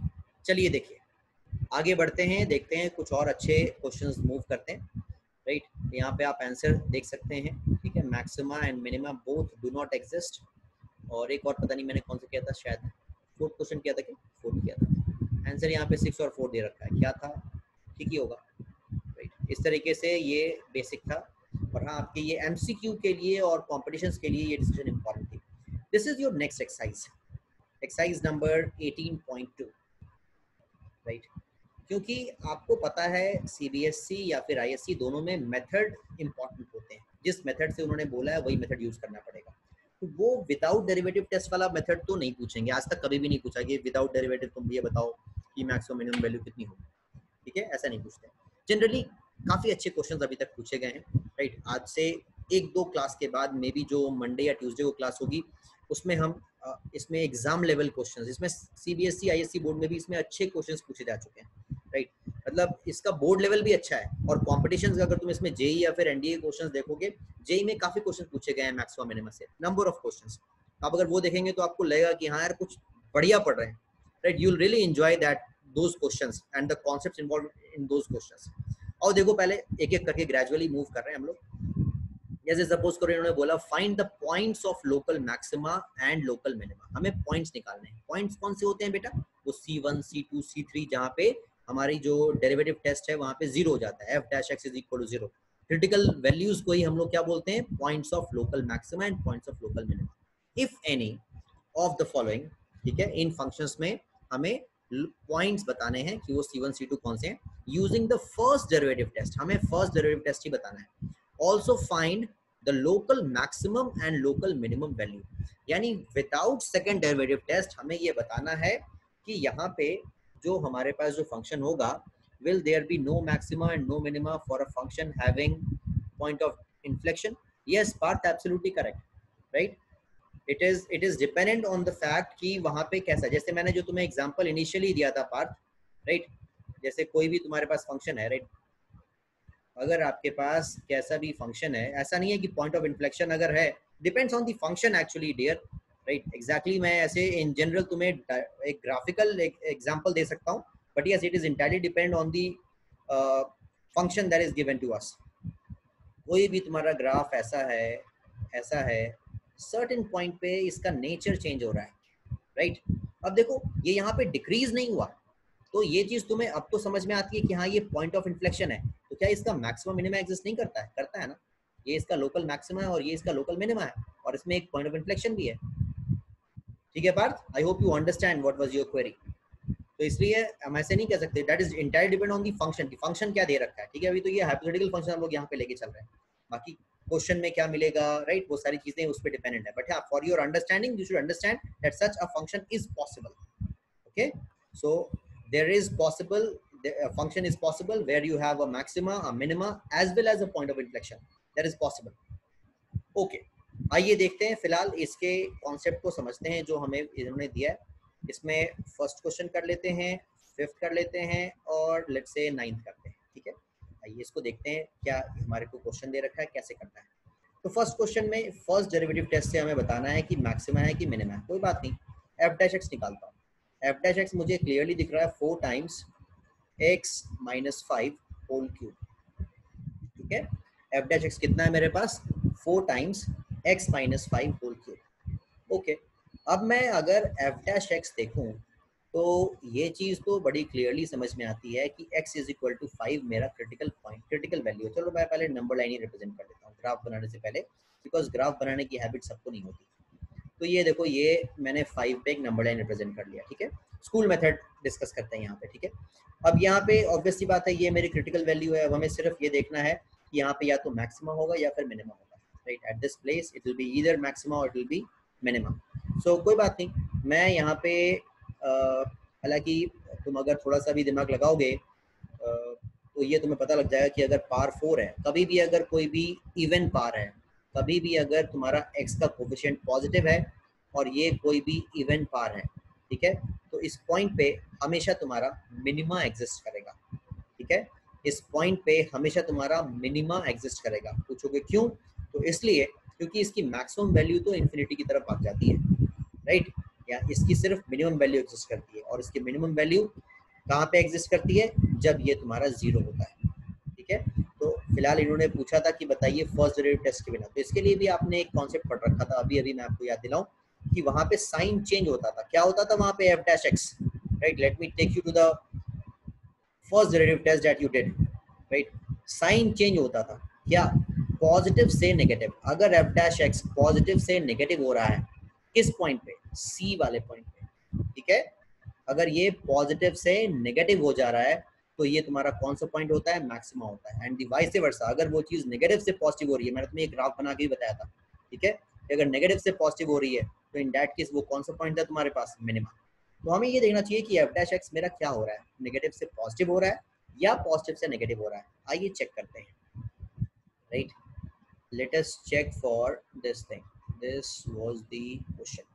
चलिए देखिए आगे बढ़ते हैं, देखते हैं कुछ और अच्छे क्वेश्चंस मूव करते हैं, राइट। यहाँ पे आप आंसर देख सकते हैं, ठीक है। Maxima and minima both do not exist, और एक और पता नहीं मैंने कौन सा किया था, शायद फोर्थ क्वेश्चन किया था कि फोर्थ किया था। आंसर यहाँ पे सिक्स और फोर दे रखा है, क्या था, ठीक ही होगा, राइट। इस तरीके से ये बेसिक था, और हाँ आपके ये एम सी क्यू के लिए और कॉम्पिटिशन के लिए ये डिसीजन इम्पॉर्टेंट थी। This is your next exercise, exercise number eighteen point two, right. क्योंकि आपको पता है सीबीएसई या फिर आईएससी दोनों में मेथड इंपॉर्टेंट होते हैं, जिस मेथड से उन्होंने बोला है वही मेथड यूज करना पड़ेगा। तो वो विदाउट डेरिवेटिव टेस्ट वाला मेथड तो नहीं पूछेंगे, आज तक कभी भी नहीं पूछा कि विदाउट डेरिवेटिव तुम ये बताओ कि मैक्सिमम मिनिमम वैल्यू कितनी होगी, ठीक है, ऐसा नहीं पूछते। जनरली काफ़ी अच्छे क्वेश्चन अभी तक पूछे गए हैं, राइट। आज से एक दो क्लास के बाद मे बी जो मंडे या ट्यूजडे को क्लास होगी उसमें हम इसमें एग्जाम लेवल क्वेश्चंस, इसमें सीबीएसई आईएससी बोर्ड में भी इसमें अच्छे क्वेश्चंस पूछे जा चुके हैं, राइट। मतलब इसका बोर्ड लेवल भी अच्छा है, और कॉम्पिटिशन अगर तुम इसमें जेई या फिर एनडीए क्वेश्चंस देखोगे, जेई में काफी क्वेश्चन पूछे गए हैं मैक्सिमम मिनिमम से, नंबर ऑफ क्वेश्चंस। आप अगर वो देखेंगे तो आपको लगेगा कि हाँ यार कुछ बढ़िया पढ़ रहे हैं, right. You will really enjoy that those questions and the concepts involved in those questions. और देखो पहले एक एक करके ग्रेजुअली मूव कर रहे हैं हम लोग। जैसे सपोज करो इन्होंने बोला find the points of local maxima and local minima, हमें पॉइंट्स निकालने हैं। पॉइंट्स कौन से होते हैं बेटा, वो C one C two C three जहां पे हमारी जो डेरिवेटिव टेस्ट है वहां पे जीरो हो जाता है, f dash x is equal to zero। Critical values को ही हम लोग क्या बोलते हैं, points of local maxima and points of local minima. If any of the following, ठीक है, इन फंक्शंस में हमें पॉइंट्स बताने हैं कि वो सी वन सी टू कौन से हैं, using the first derivative test, हमें फर्स्ट डेरिवेटिव टेस्ट ही बताना है। Also find the local maximum and local minimum value. यानी without second derivative test हमें ये बताना है कि यहाँ पे जो हमारे पास जो function होगा, will there be no maxima and no minima for a function having point of inflection? Yes, part absolutely correct, right? It is it is dependent on the fact कि वहाँ पे कैसा, जैसे मैंने जो तुम्हें example initially दिया था पार्थ, right? जैसे कोई भी तुम्हारे पास function है, right? अगर आपके पास कैसा भी फंक्शन है, ऐसा नहीं है कि पॉइंट ऑफ इन्फ्लेक्शन अगर है, depends on the function actually dear, right. Exactly मैं ऐसे इन जनरल तुम्हें एक ग्राफिकल एक एग्जांपल दे सकता हूं, but yes it is entirely depend on the function that is given to us. कोई भी तुम्हारा ग्राफ ऐसा है ऐसा है सर्टेन पॉइंट पे इसका नेचर चेंज हो रहा है, राइट। अब देखो ये यहाँ पे डिक्रीज नहीं हुआ, तो ये चीज तुम्हें अब तो समझ में आती है कि हाँ ये पॉइंट ऑफ इन्फ्लेक्शन है। तो क्या इसका मैक्सिमम मिनिमा एग्जिस्ट नहीं करता है, करता है ना, ये इसका लोकल मैक्सिमा है और ये इसका लोकल मिनिमा है, और इसमें एक पॉइंट ऑफ इन्फ्लेक्शन भी है, ठीक है Parth. I hope you understand what was your query. तो इसलिए हम ऐसे नहीं कह सकते, that is entire depend on the function, की फंक्शन क्या दे रखा है, ठीक है। अभी तो ये हाइपोथेटिकल फंक्शन हम लोग यहाँ पे लेके चल रहे हैं, बाकी क्वेश्चन में क्या मिलेगा, राइट, वो सारी चीजें उस पर डिपेंडेंट है। बट हाँ, for your understanding you should understand that such a function is possible, okay. So there is possible the function is possible where you have a maxima, a minima as well as a point of inflection, that is possible, okay। आइए देखते हैं फिलहाल इसके concept को समझते हैं जो हमें इन्होंने दिया है। इसमें फर्स्ट क्वेश्चन कर लेते हैं, फिफ्थ कर लेते हैं, और लेट्स से नाइन्थ करते हैं, ठीक है। आइए इसको देखते हैं क्या हमारे को क्वेश्चन दे रखा है, कैसे करना है। तो फर्स्ट क्वेश्चन में फर्स्ट डेरिवेटिव टेस्ट से हमें बताना है कि मैक्सिमा है कि मिनिमा है। कोई बात नहीं, एफ डैश एक्स निकालता हूँ। एफ डैश एक्स मुझे क्लियरली दिख रहा है four times x minus five whole cube, ठीक है। एफ डैश एक्स कितना है मेरे पास, four times x minus five whole cube. Okay okay. अब मैं अगर एफ डैश एक्स देखूँ तो ये चीज़ तो बड़ी क्लियरली समझ में आती है कि x is equal to five मेरा क्रिटिकल पॉइंट क्रिटिकल वैल्यू है। चलो मैं पहले नंबर लाइन ही रिप्रेजेंट कर देता हूँ ग्राफ बनाने से पहले, बिकॉज ग्राफ बनाने की हैबिट सबको नहीं होती। तो ये देखो, ये मैंने फाइव पे एक नंबर लाइन रिप्रेजेंट कर लिया, ठीक है। स्कूल मेथड डिस्कस करते हैं यहाँ पे, ठीक है। अब यहाँ पे ऑब्वियसली बात है ये मेरी क्रिटिकल वैल्यू है। अब हमें सिर्फ ये देखना है कि यहाँ पे या तो मैक्सिमा होगा या फिर मिनिमा होगा, right. At this place it will be either maxima और it will be minima. So कोई बात नहीं, मैं यहाँ पे हालांकि तुम अगर थोड़ा सा भी दिमाग लगाओगे तो ये तुम्हें पता लग जाएगा कि अगर पार फोर है, कभी भी अगर कोई भी इवन पार है, कभी भी अगर तुम्हारा एक्स का कोफिशिएंट पॉजिटिव है और ये कोई भी इवन पार है, ठीक है, तो इस पॉइंट पे हमेशा तुम्हारा मिनिमा एग्जिस्ट करेगा, ठीक है। इस पॉइंट पे हमेशा तुम्हारा मिनिमा एग्जिस्ट करेगा। पूछोगे क्यों? तो इसलिए क्योंकि इसकी मैक्सिमम वैल्यू तो इन्फिनिटी की तरफ भाग जाती है, राइट। या इसकी सिर्फ मिनिमम वैल्यू एग्जिस्ट करती है, और इसकी मिनिमम वैल्यू कहाँ पे एग्जिस्ट करती है? जब ये तुम्हारा जीरो होता है, ठीक है। तो फिलहाल इन्होंने पूछा था कि बताइए फर्स्ट डेरिवेटिव टेस्ट के बिना, तो इसके लिए भी आपने एक कॉन्सेप्ट पढ़ रखा था, अभी अभी मैं आपको याद दिलाऊं कि वहाँ पे साइन चेंज होता था। क्या होता था वहाँ पे? F dash x, right. Let me take you to the first derivative test that you did, right. Sign change होता था क्या? पॉजिटिव से नेगेटिव। अगर एफ डैश एक्स पॉजिटिव से नेगेटिव हो रहा है, किस पॉइंट पे? सी वाले पॉइंट पे, ठीक है। अगर ये पॉजिटिव से नेगेटिव हो जा रहा है तो ये तुम्हारा कौन सा पॉइंट होता है? मैक्सिमा होता है। एंड वाइस वर्सा, अगर वो चीज़ नेगेटिव से पॉजिटिव हो रही है, मैंने तुम्हें एक ग्राफ बना के भी बताया था, ठीक है, अगर नेगेटिव से पॉजिटिव हो रही है तो इन डैट केस वो कौन सा पॉइंट था तुम्हारे पास? मिनिमा। तो हमें ये देखना चाहिए कि एफ डैश एक्स मेरा क्या हो रहा है, नेगेटिव से पॉजिटिव हो रहा है या पॉजिटिव से नेगेटिव हो रहा है। आइए चेक करते हैं, right. Let us check for this thing, this was the question,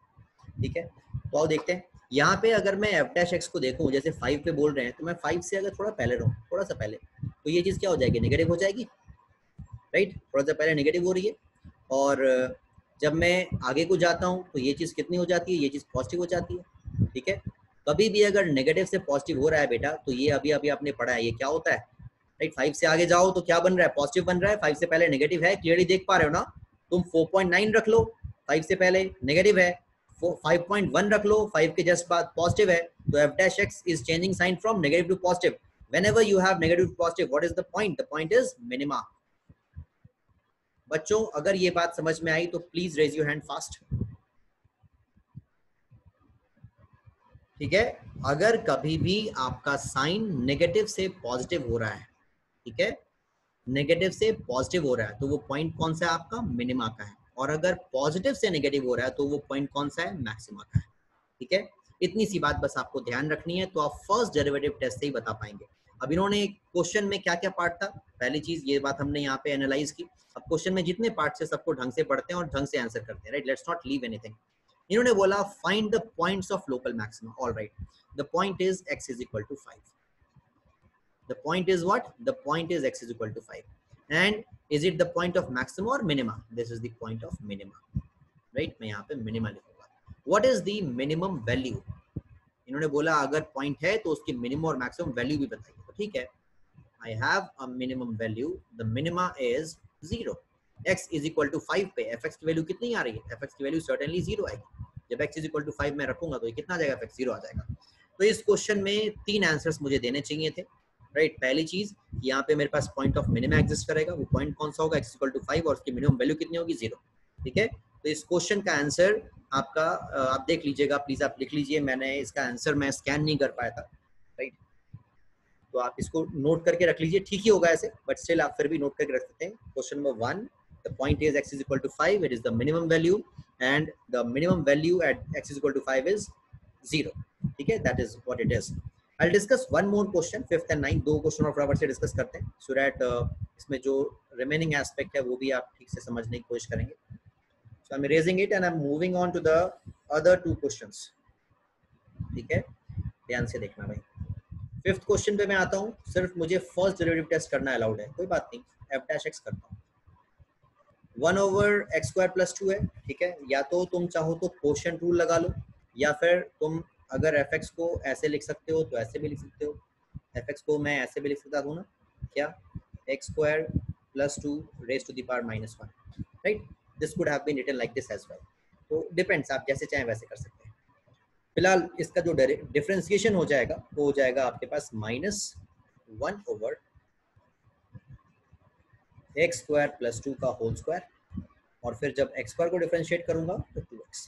ठीक है। तो आओ देखते हैं यहाँ पे, अगर मैं एफ डैश एक्स को देखूँ, जैसे फाइव पे बोल रहे हैं, तो मैं फाइव से अगर थोड़ा पहले रहूँ, थोड़ा सा पहले, तो ये चीज़ क्या हो जाएगी? नेगेटिव हो जाएगी, राइट। थोड़ा सा पहले नेगेटिव हो रही है, और जब मैं आगे को जाता हूँ तो ये चीज़ कितनी हो जाती है? ये चीज़ पॉजिटिव हो जाती है, ठीक है। कभी भी अगर नेगेटिव से पॉजिटिव हो रहा है बेटा, तो ये अभी अभी आपने पढ़ा है, ये क्या होता है, राइट। फाइव से आगे जाओ तो क्या बन रहा है? पॉजिटिव बन रहा है। फाइव से पहले नेगेटिव है, क्लियरली देख पा रहे हो ना तुम। फोर पॉइंट नाइन रख लो, फाइव से पहले नेगेटिव है। फाइव पॉइंट वन रख लो, फाइव के जस्ट बाद पॉजिटिव है। तो f dash x is changing sign from negative to positive. Whenever you have negative to positive, what is the point? The point is minima. बच्चों अगर ये बात समझ में आई तो please raise your hand fast, ठीक है। अगर कभी भी आपका साइन नेगेटिव से पॉजिटिव हो रहा है, ठीक है, नेगेटिव से पॉजिटिव हो रहा है, तो वो पॉइंट कौन सा है? आपका मिनिमा का है। और अगर पॉजिटिव से नेगेटिव हो रहा है तो वो पॉइंट कौन सा है? मैक्सिमा का है, ठीक है। इतनी सी बात बस आपको ध्यान रखनी है, तो आप फर्स्ट डेरिवेटिव टेस्ट से ही बता पाएंगे। अब इन्होंने क्वेश्चन में क्या क्या पार्ट था, पहली चीज ये बात हमने यहाँ पे एनालाइज की। अब क्वेश्चन में जितने पार्ट है सबको ढंग से पढ़ते हैं और ढंग से आंसर करते हैं, right. Let's not leave anything. इन्होंने बोला find the points of local maxima. Alright, the point is x is equal to five. The point is what? The point is x is equal to five. And is it the point of maximum or minima? This is the point of minima, right? मैं यहाँ पे minima लिखूँगा। What is the minimum value? इन्होंने बोला अगर point है तो उसकी minimum और maximum value भी बताइए, तो ठीक है। I have a minimum value. The minima is zero. X is equal to five पे f x की value कितनी आ रही है? f x की value certainly zero आएगी। जब x is equal to five मैं रखूँगा तो ये कितना आ जाएगा? f x zero आ जाएगा। तो इस question में तीन answers मुझे देने चाहिए थे, राइट right, पहली चीज यहाँ पे मेरे पास पॉइंट ऑफ मिनिमा एग्जिस्ट करेगा। वो पॉइंट कौन सा होगा? एक्स इक्वल टू फाइव, और उसकी मिनिमम वैल्यू कितनी होगी? जीरो, ठीक है। तो इस क्वेश्चन का आंसर आपका आप देख लीजिएगा, प्लीज आप लिख लीजिए। मैंने इसका आंसर मैं स्कैन नहीं कर पाया था, राइट right? तो आप इसको नोट करके रख लीजिए, ठीक ही होगा ऐसे, बट स्टिल आप फिर भी नोट करके रख सकते हैं। Question number one, the point is x is equal to five, it is the minimum value, and the minimum value at x is equal to five is zero, ठीक है। That is what it is. I'll discuss one more question, fifth and ninth, दो क्वेश्चन और फटाफट से discuss करते हैं, so that uh, इसमें जो remaining aspect है वो भी आप ठीक से समझने की कोशिश करेंगे। So I'm erasing it and I'm moving on to the other two questions, ठीक है, ध्यान से देखना भाई। Fifth question पे मैं आता हूँ, सिर्फ मुझे first derivative test करना allowed है, कोई बात नहीं, f dash x करता हूँ। One over x square plus two है, ठीक है, या तो तुम चाहो तो quotient rule लगा लो, या फिर तुम अगर एफ एक्स को ऐसे लिख सकते हो तो ऐसे भी लिख सकते हो। एफ एक्स को मैं ऐसे भी लिख सकता हूँ ना, क्या? X square plus two raise to the power minus one, right. This could have been written like this as well. तो डिपेंड्स, आप जैसे चाहें वैसे कर सकते हैं। फिलहाल इसका जो डिफ्रेंसिएशन हो जाएगा वो हो जाएगा आपके पास minus one over x square plus two का होल स्क्वायर, और फिर जब एक्स स्क्वायर को डिफ्रेंशिएट करूंगा तो टू एक्स।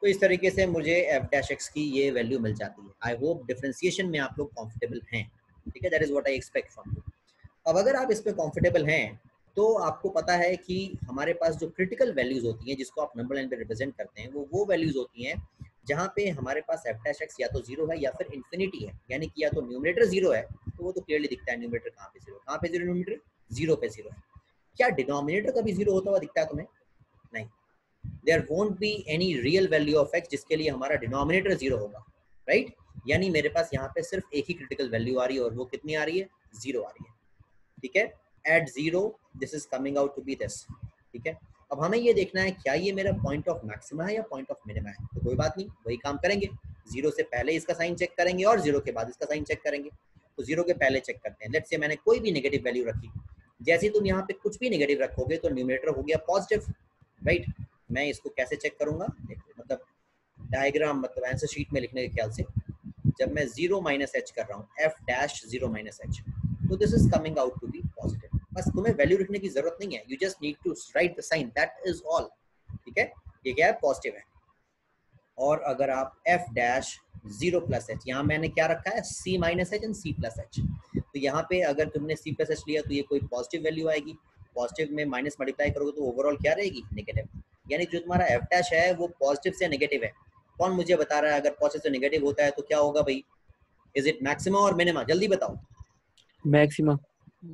तो इस तरीके से मुझे एफ डैश एक्स की ये वैल्यू मिल जाती है। आई होप डिफ्रेंसिएशन में आप लोग कॉम्फर्टेबल हैं, ठीक है, that is what I expect from you. अब अगर आप इसमें कॉम्फर्टेबल हैं तो आपको पता है कि हमारे पास जो क्रिटिकल वैल्यूज होती हैं जिसको आप नंबर लाइन पे रिप्रेजेंट करते हैं, वो वो वैल्यूज होती हैं जहाँ पे हमारे पास एफ डैश एक्स या तो जीरो है या फिर इन्फिनिटी है, यानी कि या तो न्यूमरेटर जीरो है तो वो तो क्लियरली दिखता है न्यूमरेटर कहाँ पे जीरो, कहाँ पे जीरो न्यूमरेटर जीरो पे जीरो है। क्या डिनोमिनेटर कभी जीरो होता हुआ दिखता है तुम्हें? नहीं, there won't be any real value of x जिसके लिए हमारा डिनोमिनेटर जीरो होगा, राइट? यानी मेरे पास यहाँ पे सिर्फ एक ही क्रिटिकल वैल्यू आ रही है और वो कितनी आ रही है? जीरो आ रही है, ठीक है। At zero this is coming out to be this, ठीक है। अब हमें ये देखना है क्या ये मेरा पॉइंट ऑफ मैक्सिमा है या पॉइंट ऑफ मिनिमा है, तो कोई बात नहीं, वही काम करेंगे। जीरो से पहले इसका साइन चेक करेंगे और जीरो के बाद इसका साइन चेक करेंगे। तो जीरो के पहले चेक करते हैं, लेट्स से मैंने कोई भी नेगेटिव वैल्यू रखी, जैसे तुम यहाँ पे कुछ भी नेगेटिव रखोगे तो न्यूमरेटर हो गया पॉजिटिव, राइट। मैं इसको कैसे चेक करूंगा, मतलब डायग्राम, मतलब आंसर शीट में लिखने के ख्याल से, जब मैं जीरो माइनस एच कर रहा हूँ, f dash zero minus h, तो this is coming out to be positive. बस तुम्हें वैल्यू लिखने की जरूरत नहीं है, you just need to write the sign, that is all, ठीक है। ये क्या है? पॉजिटिव है। और अगर आप f dash zero plus h, यहाँ मैंने क्या रखा है? c minus h and c plus h, तो यहाँ पे अगर तुमने c प्लस एच लिया तो ये कोई पॉजिटिव वैल्यू आएगी, पॉजिटिव में माइनस मल्टीप्लाई करोगे तो ओवरऑल क्या रहेगी? नेगेटिव। यानी जो तुम्हारा एफ डैश है वो पॉजिटिव से नेगेटिव है। कौन मुझे बता रहा है अगर पॉजिटिव से नेगेटिव होता है तो क्या होगा भाई? इज इट मैक्सिमा और मिनिमा? जल्दी बताओ। Maxima,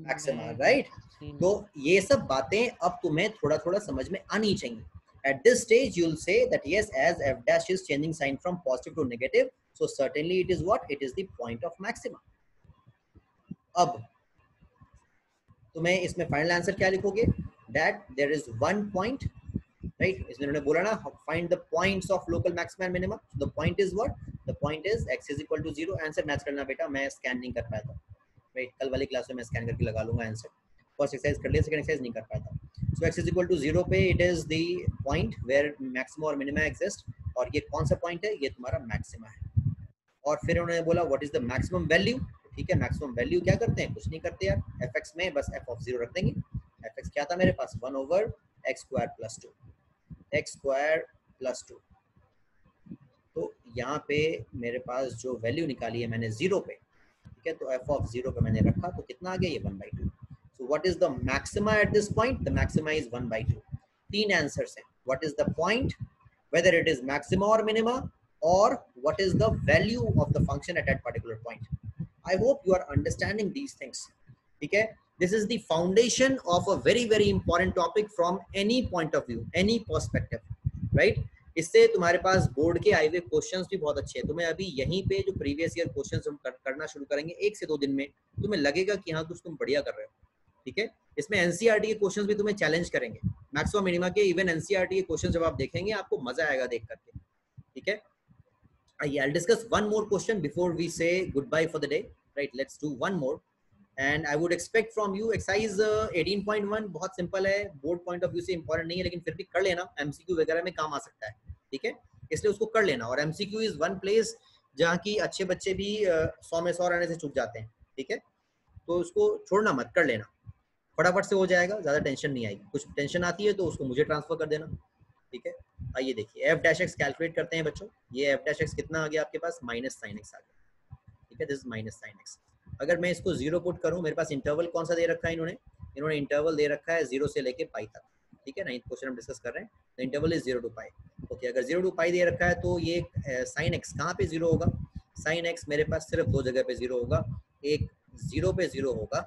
maxima, right. तो ये सब बातें अब तुम्हें थोड़ा थोड़ा समझ में आनी चाहिए। At this stage you will say that yes, as f dash is changing sign from positive to negative, so certainly it is what? It is the point of maxima. अब तुम्हें इसमें फाइनल आंसर क्या लिखोगे? That there is one point, right. इसमें उन्होंने बोला ना, find the points of local maxima and minima. The point is what? The point is x is equal to zero. Answer match करना बेटा, मैं स्कैन नहीं कर पाया था, राइट। कल वाली क्लास में मैं स्कैन करके लगा लूंगा आंसर। फर्स्ट एक्सरसाइज कर लिया, सेकंड एक्सरसाइज नहीं कर पाया था। So x is equal to zero पे it is the point where maxima और मिनिमा एग्जिस्ट, और ये कौन सा पॉइंट है? ये तुम्हारा मैक्सिमा है। और फिर उन्होंने बोला what is the maximum value, ठीक है। मैक्सिमम वैल्यू क्या करते हैं? कुछ नहीं करते यार, एफ एक्स में बस एफ ऑफ जीरो रख देंगे। एफ एक्स क्या था मेरे पास? One over x square plus two, x square plus two. तो यहाँ पे मेरे पास जो वैल्यू निकाली है मैंने जीरो पे, ठीक है, तो एफ ऑफ जीरो पे मैंने रखा, तो कितना आ गया? ये one by two. So what is the maxima at this point? The maxima is one by two. तीन आंसर्स हैं, what is the point, whether it is maxima और मिनिमा, और what is the value of the function at that particular point. I hope you are understanding these things, ठीक है। This is the foundation of a very very important topic from any point of view, any perspective, right? इससे तुम्हारे पास board के आए हुए questions भी बहुत अच्छे हैं। तुम्हें अभी यहीं पे जो प्रीवियस ईयर क्वेश्चंस हम करना शुरू करेंगे एक से दो दिन में, तुम्हें लगेगा कि हाँ कुछ तुम बढ़िया कर रहे हो, ठीक है। इसमें एनसीईआरटी के क्वेश्चंस भी तुम्हें चैलेंज करेंगे, मैक्सिमा मिनिमा के। इवन एनसीईआरटी के क्वेश्चंस जब आप देखेंगे आपको मजा आएगा देख करके, ठीक है। आइए, I will discuss one more question before we say good bye for the day, right. Let's do one more and I would expect from you exercise eighteen point one बहुत सिंपल है, बोर्ड पॉइंट ऑफ व्यू से important नहीं है, लेकिन फिर भी कर लेना, एमसीक्यू वगैरह में काम आ सकता है, ठीक है, इसलिए उसको कर लेना। और एमसीक्यू इज वन प्लेस जहाँ की अच्छे बच्चे भी सौ में सौ आने से चूक जाते हैं, ठीक है, तो उसको छोड़ना मत, कर लेना, फटाफट से हो जाएगा, ज़्यादा टेंशन नहीं आएगी। कुछ टेंशन आती है तो उसको मुझे ट्रांसफर कर देना, ठीक है। आइए देखिए, एफ डैश एक्स कैलकुलेट करते हैं बच्चों। ये एफ डैश एक्स कितना आ गया आपके पास? माइनस साइन एक्स आ गया, ठीक है, this is minus sine x. अगर मैं इसको जीरो पुट करूं, मेरे पास इंटरवल कौन सा दे रखा है इन्होंने? इन्होंने इंटरवल दे रखा है जीरो से लेके पाई तक, ठीक है, नाइंथ क्वेश्चन हम डिस्कस कर रहे हैं। तो interval is zero to pi, okay. अगर जीरो टू पाई दे रखा है तो ये साइन एक्स कहाँ पे जीरो होगा? साइन एक्स मेरे पास सिर्फ दो जगह पे जीरो होगा, एक जीरो पे जीरो होगा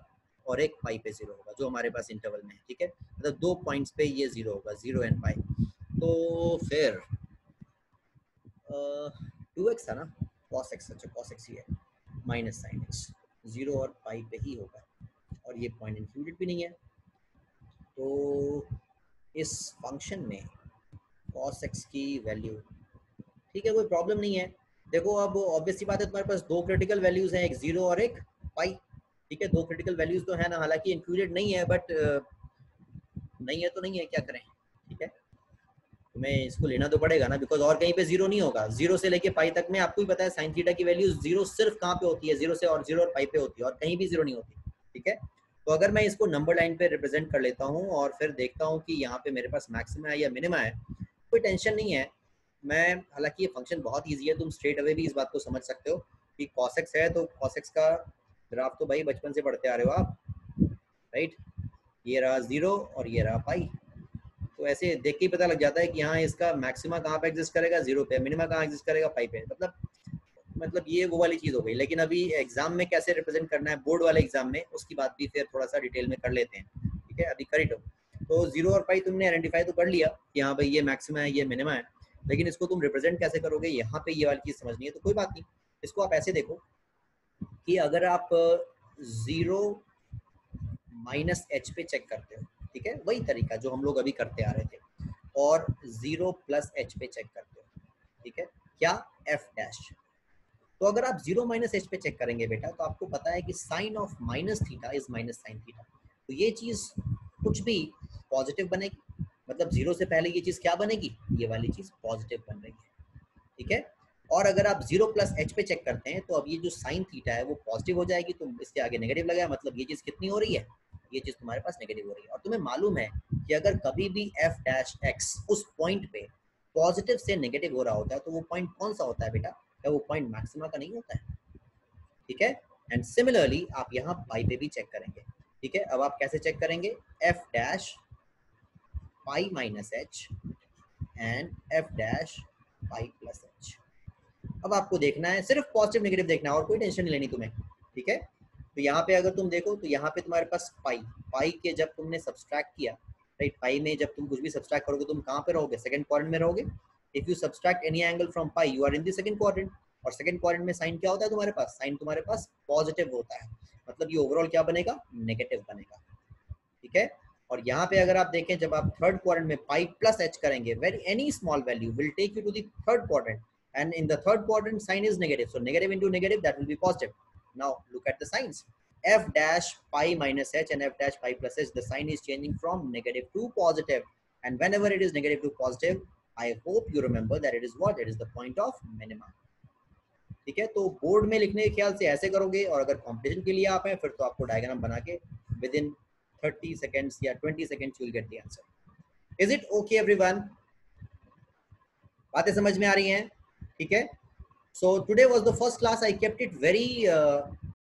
और एक पाई पे जीरो होगा, जो हमारे पास इंटरवल में है, ठीक है, मतलब दो पॉइंट्स पे ये जीरो होगा, जीरो एंड पाई। तो फिर टू एक्स है ना, कॉस एक्स, अच्छा कॉस एक्स ही है, माइनस साइन एक्स, जीरो और पाई पे ही होगा, और ये पॉइंट इंक्लूडेड भी नहीं है। तो इस फंक्शन में cos x की वैल्यू, ठीक है, कोई प्रॉब्लम नहीं है। देखो अब ऑब्वियसली बात है, तुम्हारे पास दो क्रिटिकल वैल्यूज हैं, एक जीरो और एक पाई, ठीक है, दो क्रिटिकल वैल्यूज तो है ना, हालांकि इंक्लूडेड नहीं है, बट नहीं है तो नहीं है, क्या करें, ठीक है। तुम्हें इसको लेना तो पड़ेगा ना, बिकॉज और कहीं पे जीरो नहीं होगा। जीरो से लेके पाई तक में आपको ही पता है साइन थीटा की वैल्यू जीरो सिर्फ कहाँ पे होती है, जीरो से और जीरो और पाई पे होती है, और कहीं भी जीरो नहीं होती। ठीक है, तो अगर मैं इसको नंबर लाइन पे रिप्रेजेंट कर लेता हूँ और फिर देखता हूँ कि यहाँ पे मेरे पास मैक्सिमा है या मिनिमा है, कोई टेंशन नहीं है। मैं हालांकि ये फंक्शन बहुत ईजी है, तुम स्ट्रेट अवे भी इस बात को समझ सकते हो कि कॉस एक्स है तो कॉस एक्स का ग्राफ तो भाई बचपन से पढ़ते आ रहे हो आप, राइट। ये रहा जीरो और ये रहा पाई, तो ऐसे देख के ही पता लग जाता है कि हाँ इसका मैक्सिमा कहाँ पे एग्जिस्ट करेगा, जीरो पे, मिनिमा कहाँ एग्जिस्ट करेगा, पाई पे। मतलब मतलब ये वो वाली चीज़ हो गई। लेकिन अभी एग्जाम में कैसे रिप्रेजेंट करना है, बोर्ड वाले एग्जाम में, उसकी बात भी फिर थोड़ा सा डिटेल में कर लेते हैं। ठीक है, अभी कर ही लो। तो जीरो और पाई तुमने आइडेंटिफाई तो कर लिया कि हाँ भाई ये मैक्सिमा है ये मिनिमा है, लेकिन इसको तुम रिप्रेजेंट कैसे करोगे, यहाँ पे ये वाली चीज़ समझनी है। तो कोई बात नहीं, इसको आप ऐसे देखो कि अगर आप जीरो माइनस एच पे चेक करते हो, ठीक है, वही तरीका जो हम लोग अभी करते आ रहे थे, और जीरो प्लस एच पे चेक करते हो, ठीक है, क्या एफ डैश। तो अगर आप जीरो माइनस एच पे चेक करेंगे बेटा, तो आपको पता है कि sine of minus theta is minus sine theta. तो ये चीज़ कुछ भी पॉजिटिव बनेगी, मतलब जीरो से पहले ये चीज़ क्या बनेगी, ये वाली चीज़ पॉजिटिव बन रही है। ठीक है, और अगर आप जीरो प्लस एच पे चेक करते हैं तो अब ये जो साइन थीटा है वो पॉजिटिव हो जाएगी, तो इसके आगे नेगेटिव लगाया, मतलब ये चीज़ कितनी हो रही है, ये चीज़ तुम्हारे पास नेगेटिव हो रही है। और तुम्हें मालूम है कि अगर कभी भी एफ डैश एक्स उस पॉइंट पे पॉजिटिव से नेगेटिव हो रहा होता है तो वो पॉइंट कौन सा होता है बेटा, क्या वो पॉइंट मैक्सिमा का नहीं होता है। ठीक है, एंड सिमिलरली आप यहाँ पाई पे भी चेक करेंगे। ठीक है, अब आप कैसे चेक करेंगे, f dash pi minus h and f dash pi plus h. अब आपको देखना है सिर्फ पॉजिटिव नेगेटिव देखना है, और कोई टेंशन नहीं लेनी तुम्हें। ठीक है, तो यहाँ पे अगर तुम देखो तो यहाँ पे तुम्हारे पास पाई पाई के जब तुमने सब्सट्रैक्ट किया, राइट, पाई में जब तुम कुछ भी सब्सट्रैक्ट करोगे तुम कहाँ पे रहोगे, सेकंड क्वाड्रेंट में रहोगे। If you subtract any angle from pi you are in the second quadrant, और सेकंड क्वाड्रेंट में साइन क्या होता है तुम्हारे पास, साइन तुम्हारे पास पॉजिटिव होता है, मतलब ये ओवरऑल क्या बनेगा, नेगेटिव बनेगा। ठीक है, और यहाँ पे अगर आप देखें जब आप थर्ड क्वाड्रेंट में पाई प्लस एच करेंगे, very any small value will take you to the third quadrant, and in the third quadrant sign is negative, so negative into negative that will be positive. Now look at the signs, f dash pi minus h and f dash pi plus h, the sign is changing from negative to positive, and whenever it is negative to positive I hope you remember that it is what, it is the point of minima. ठीक है, तो board में लिखने के ख्याल से ऐसे करोगे, और अगर कंपटीशन के लिए आप हैं फिर तो आपको डायग्राम बना के विद इन थर्टी सेकंड्स या twenty seconds you will get the answer. Is it okay everyone, बातें समझ में आ रही हैं? ठीक है, so today was the first class, I kept it very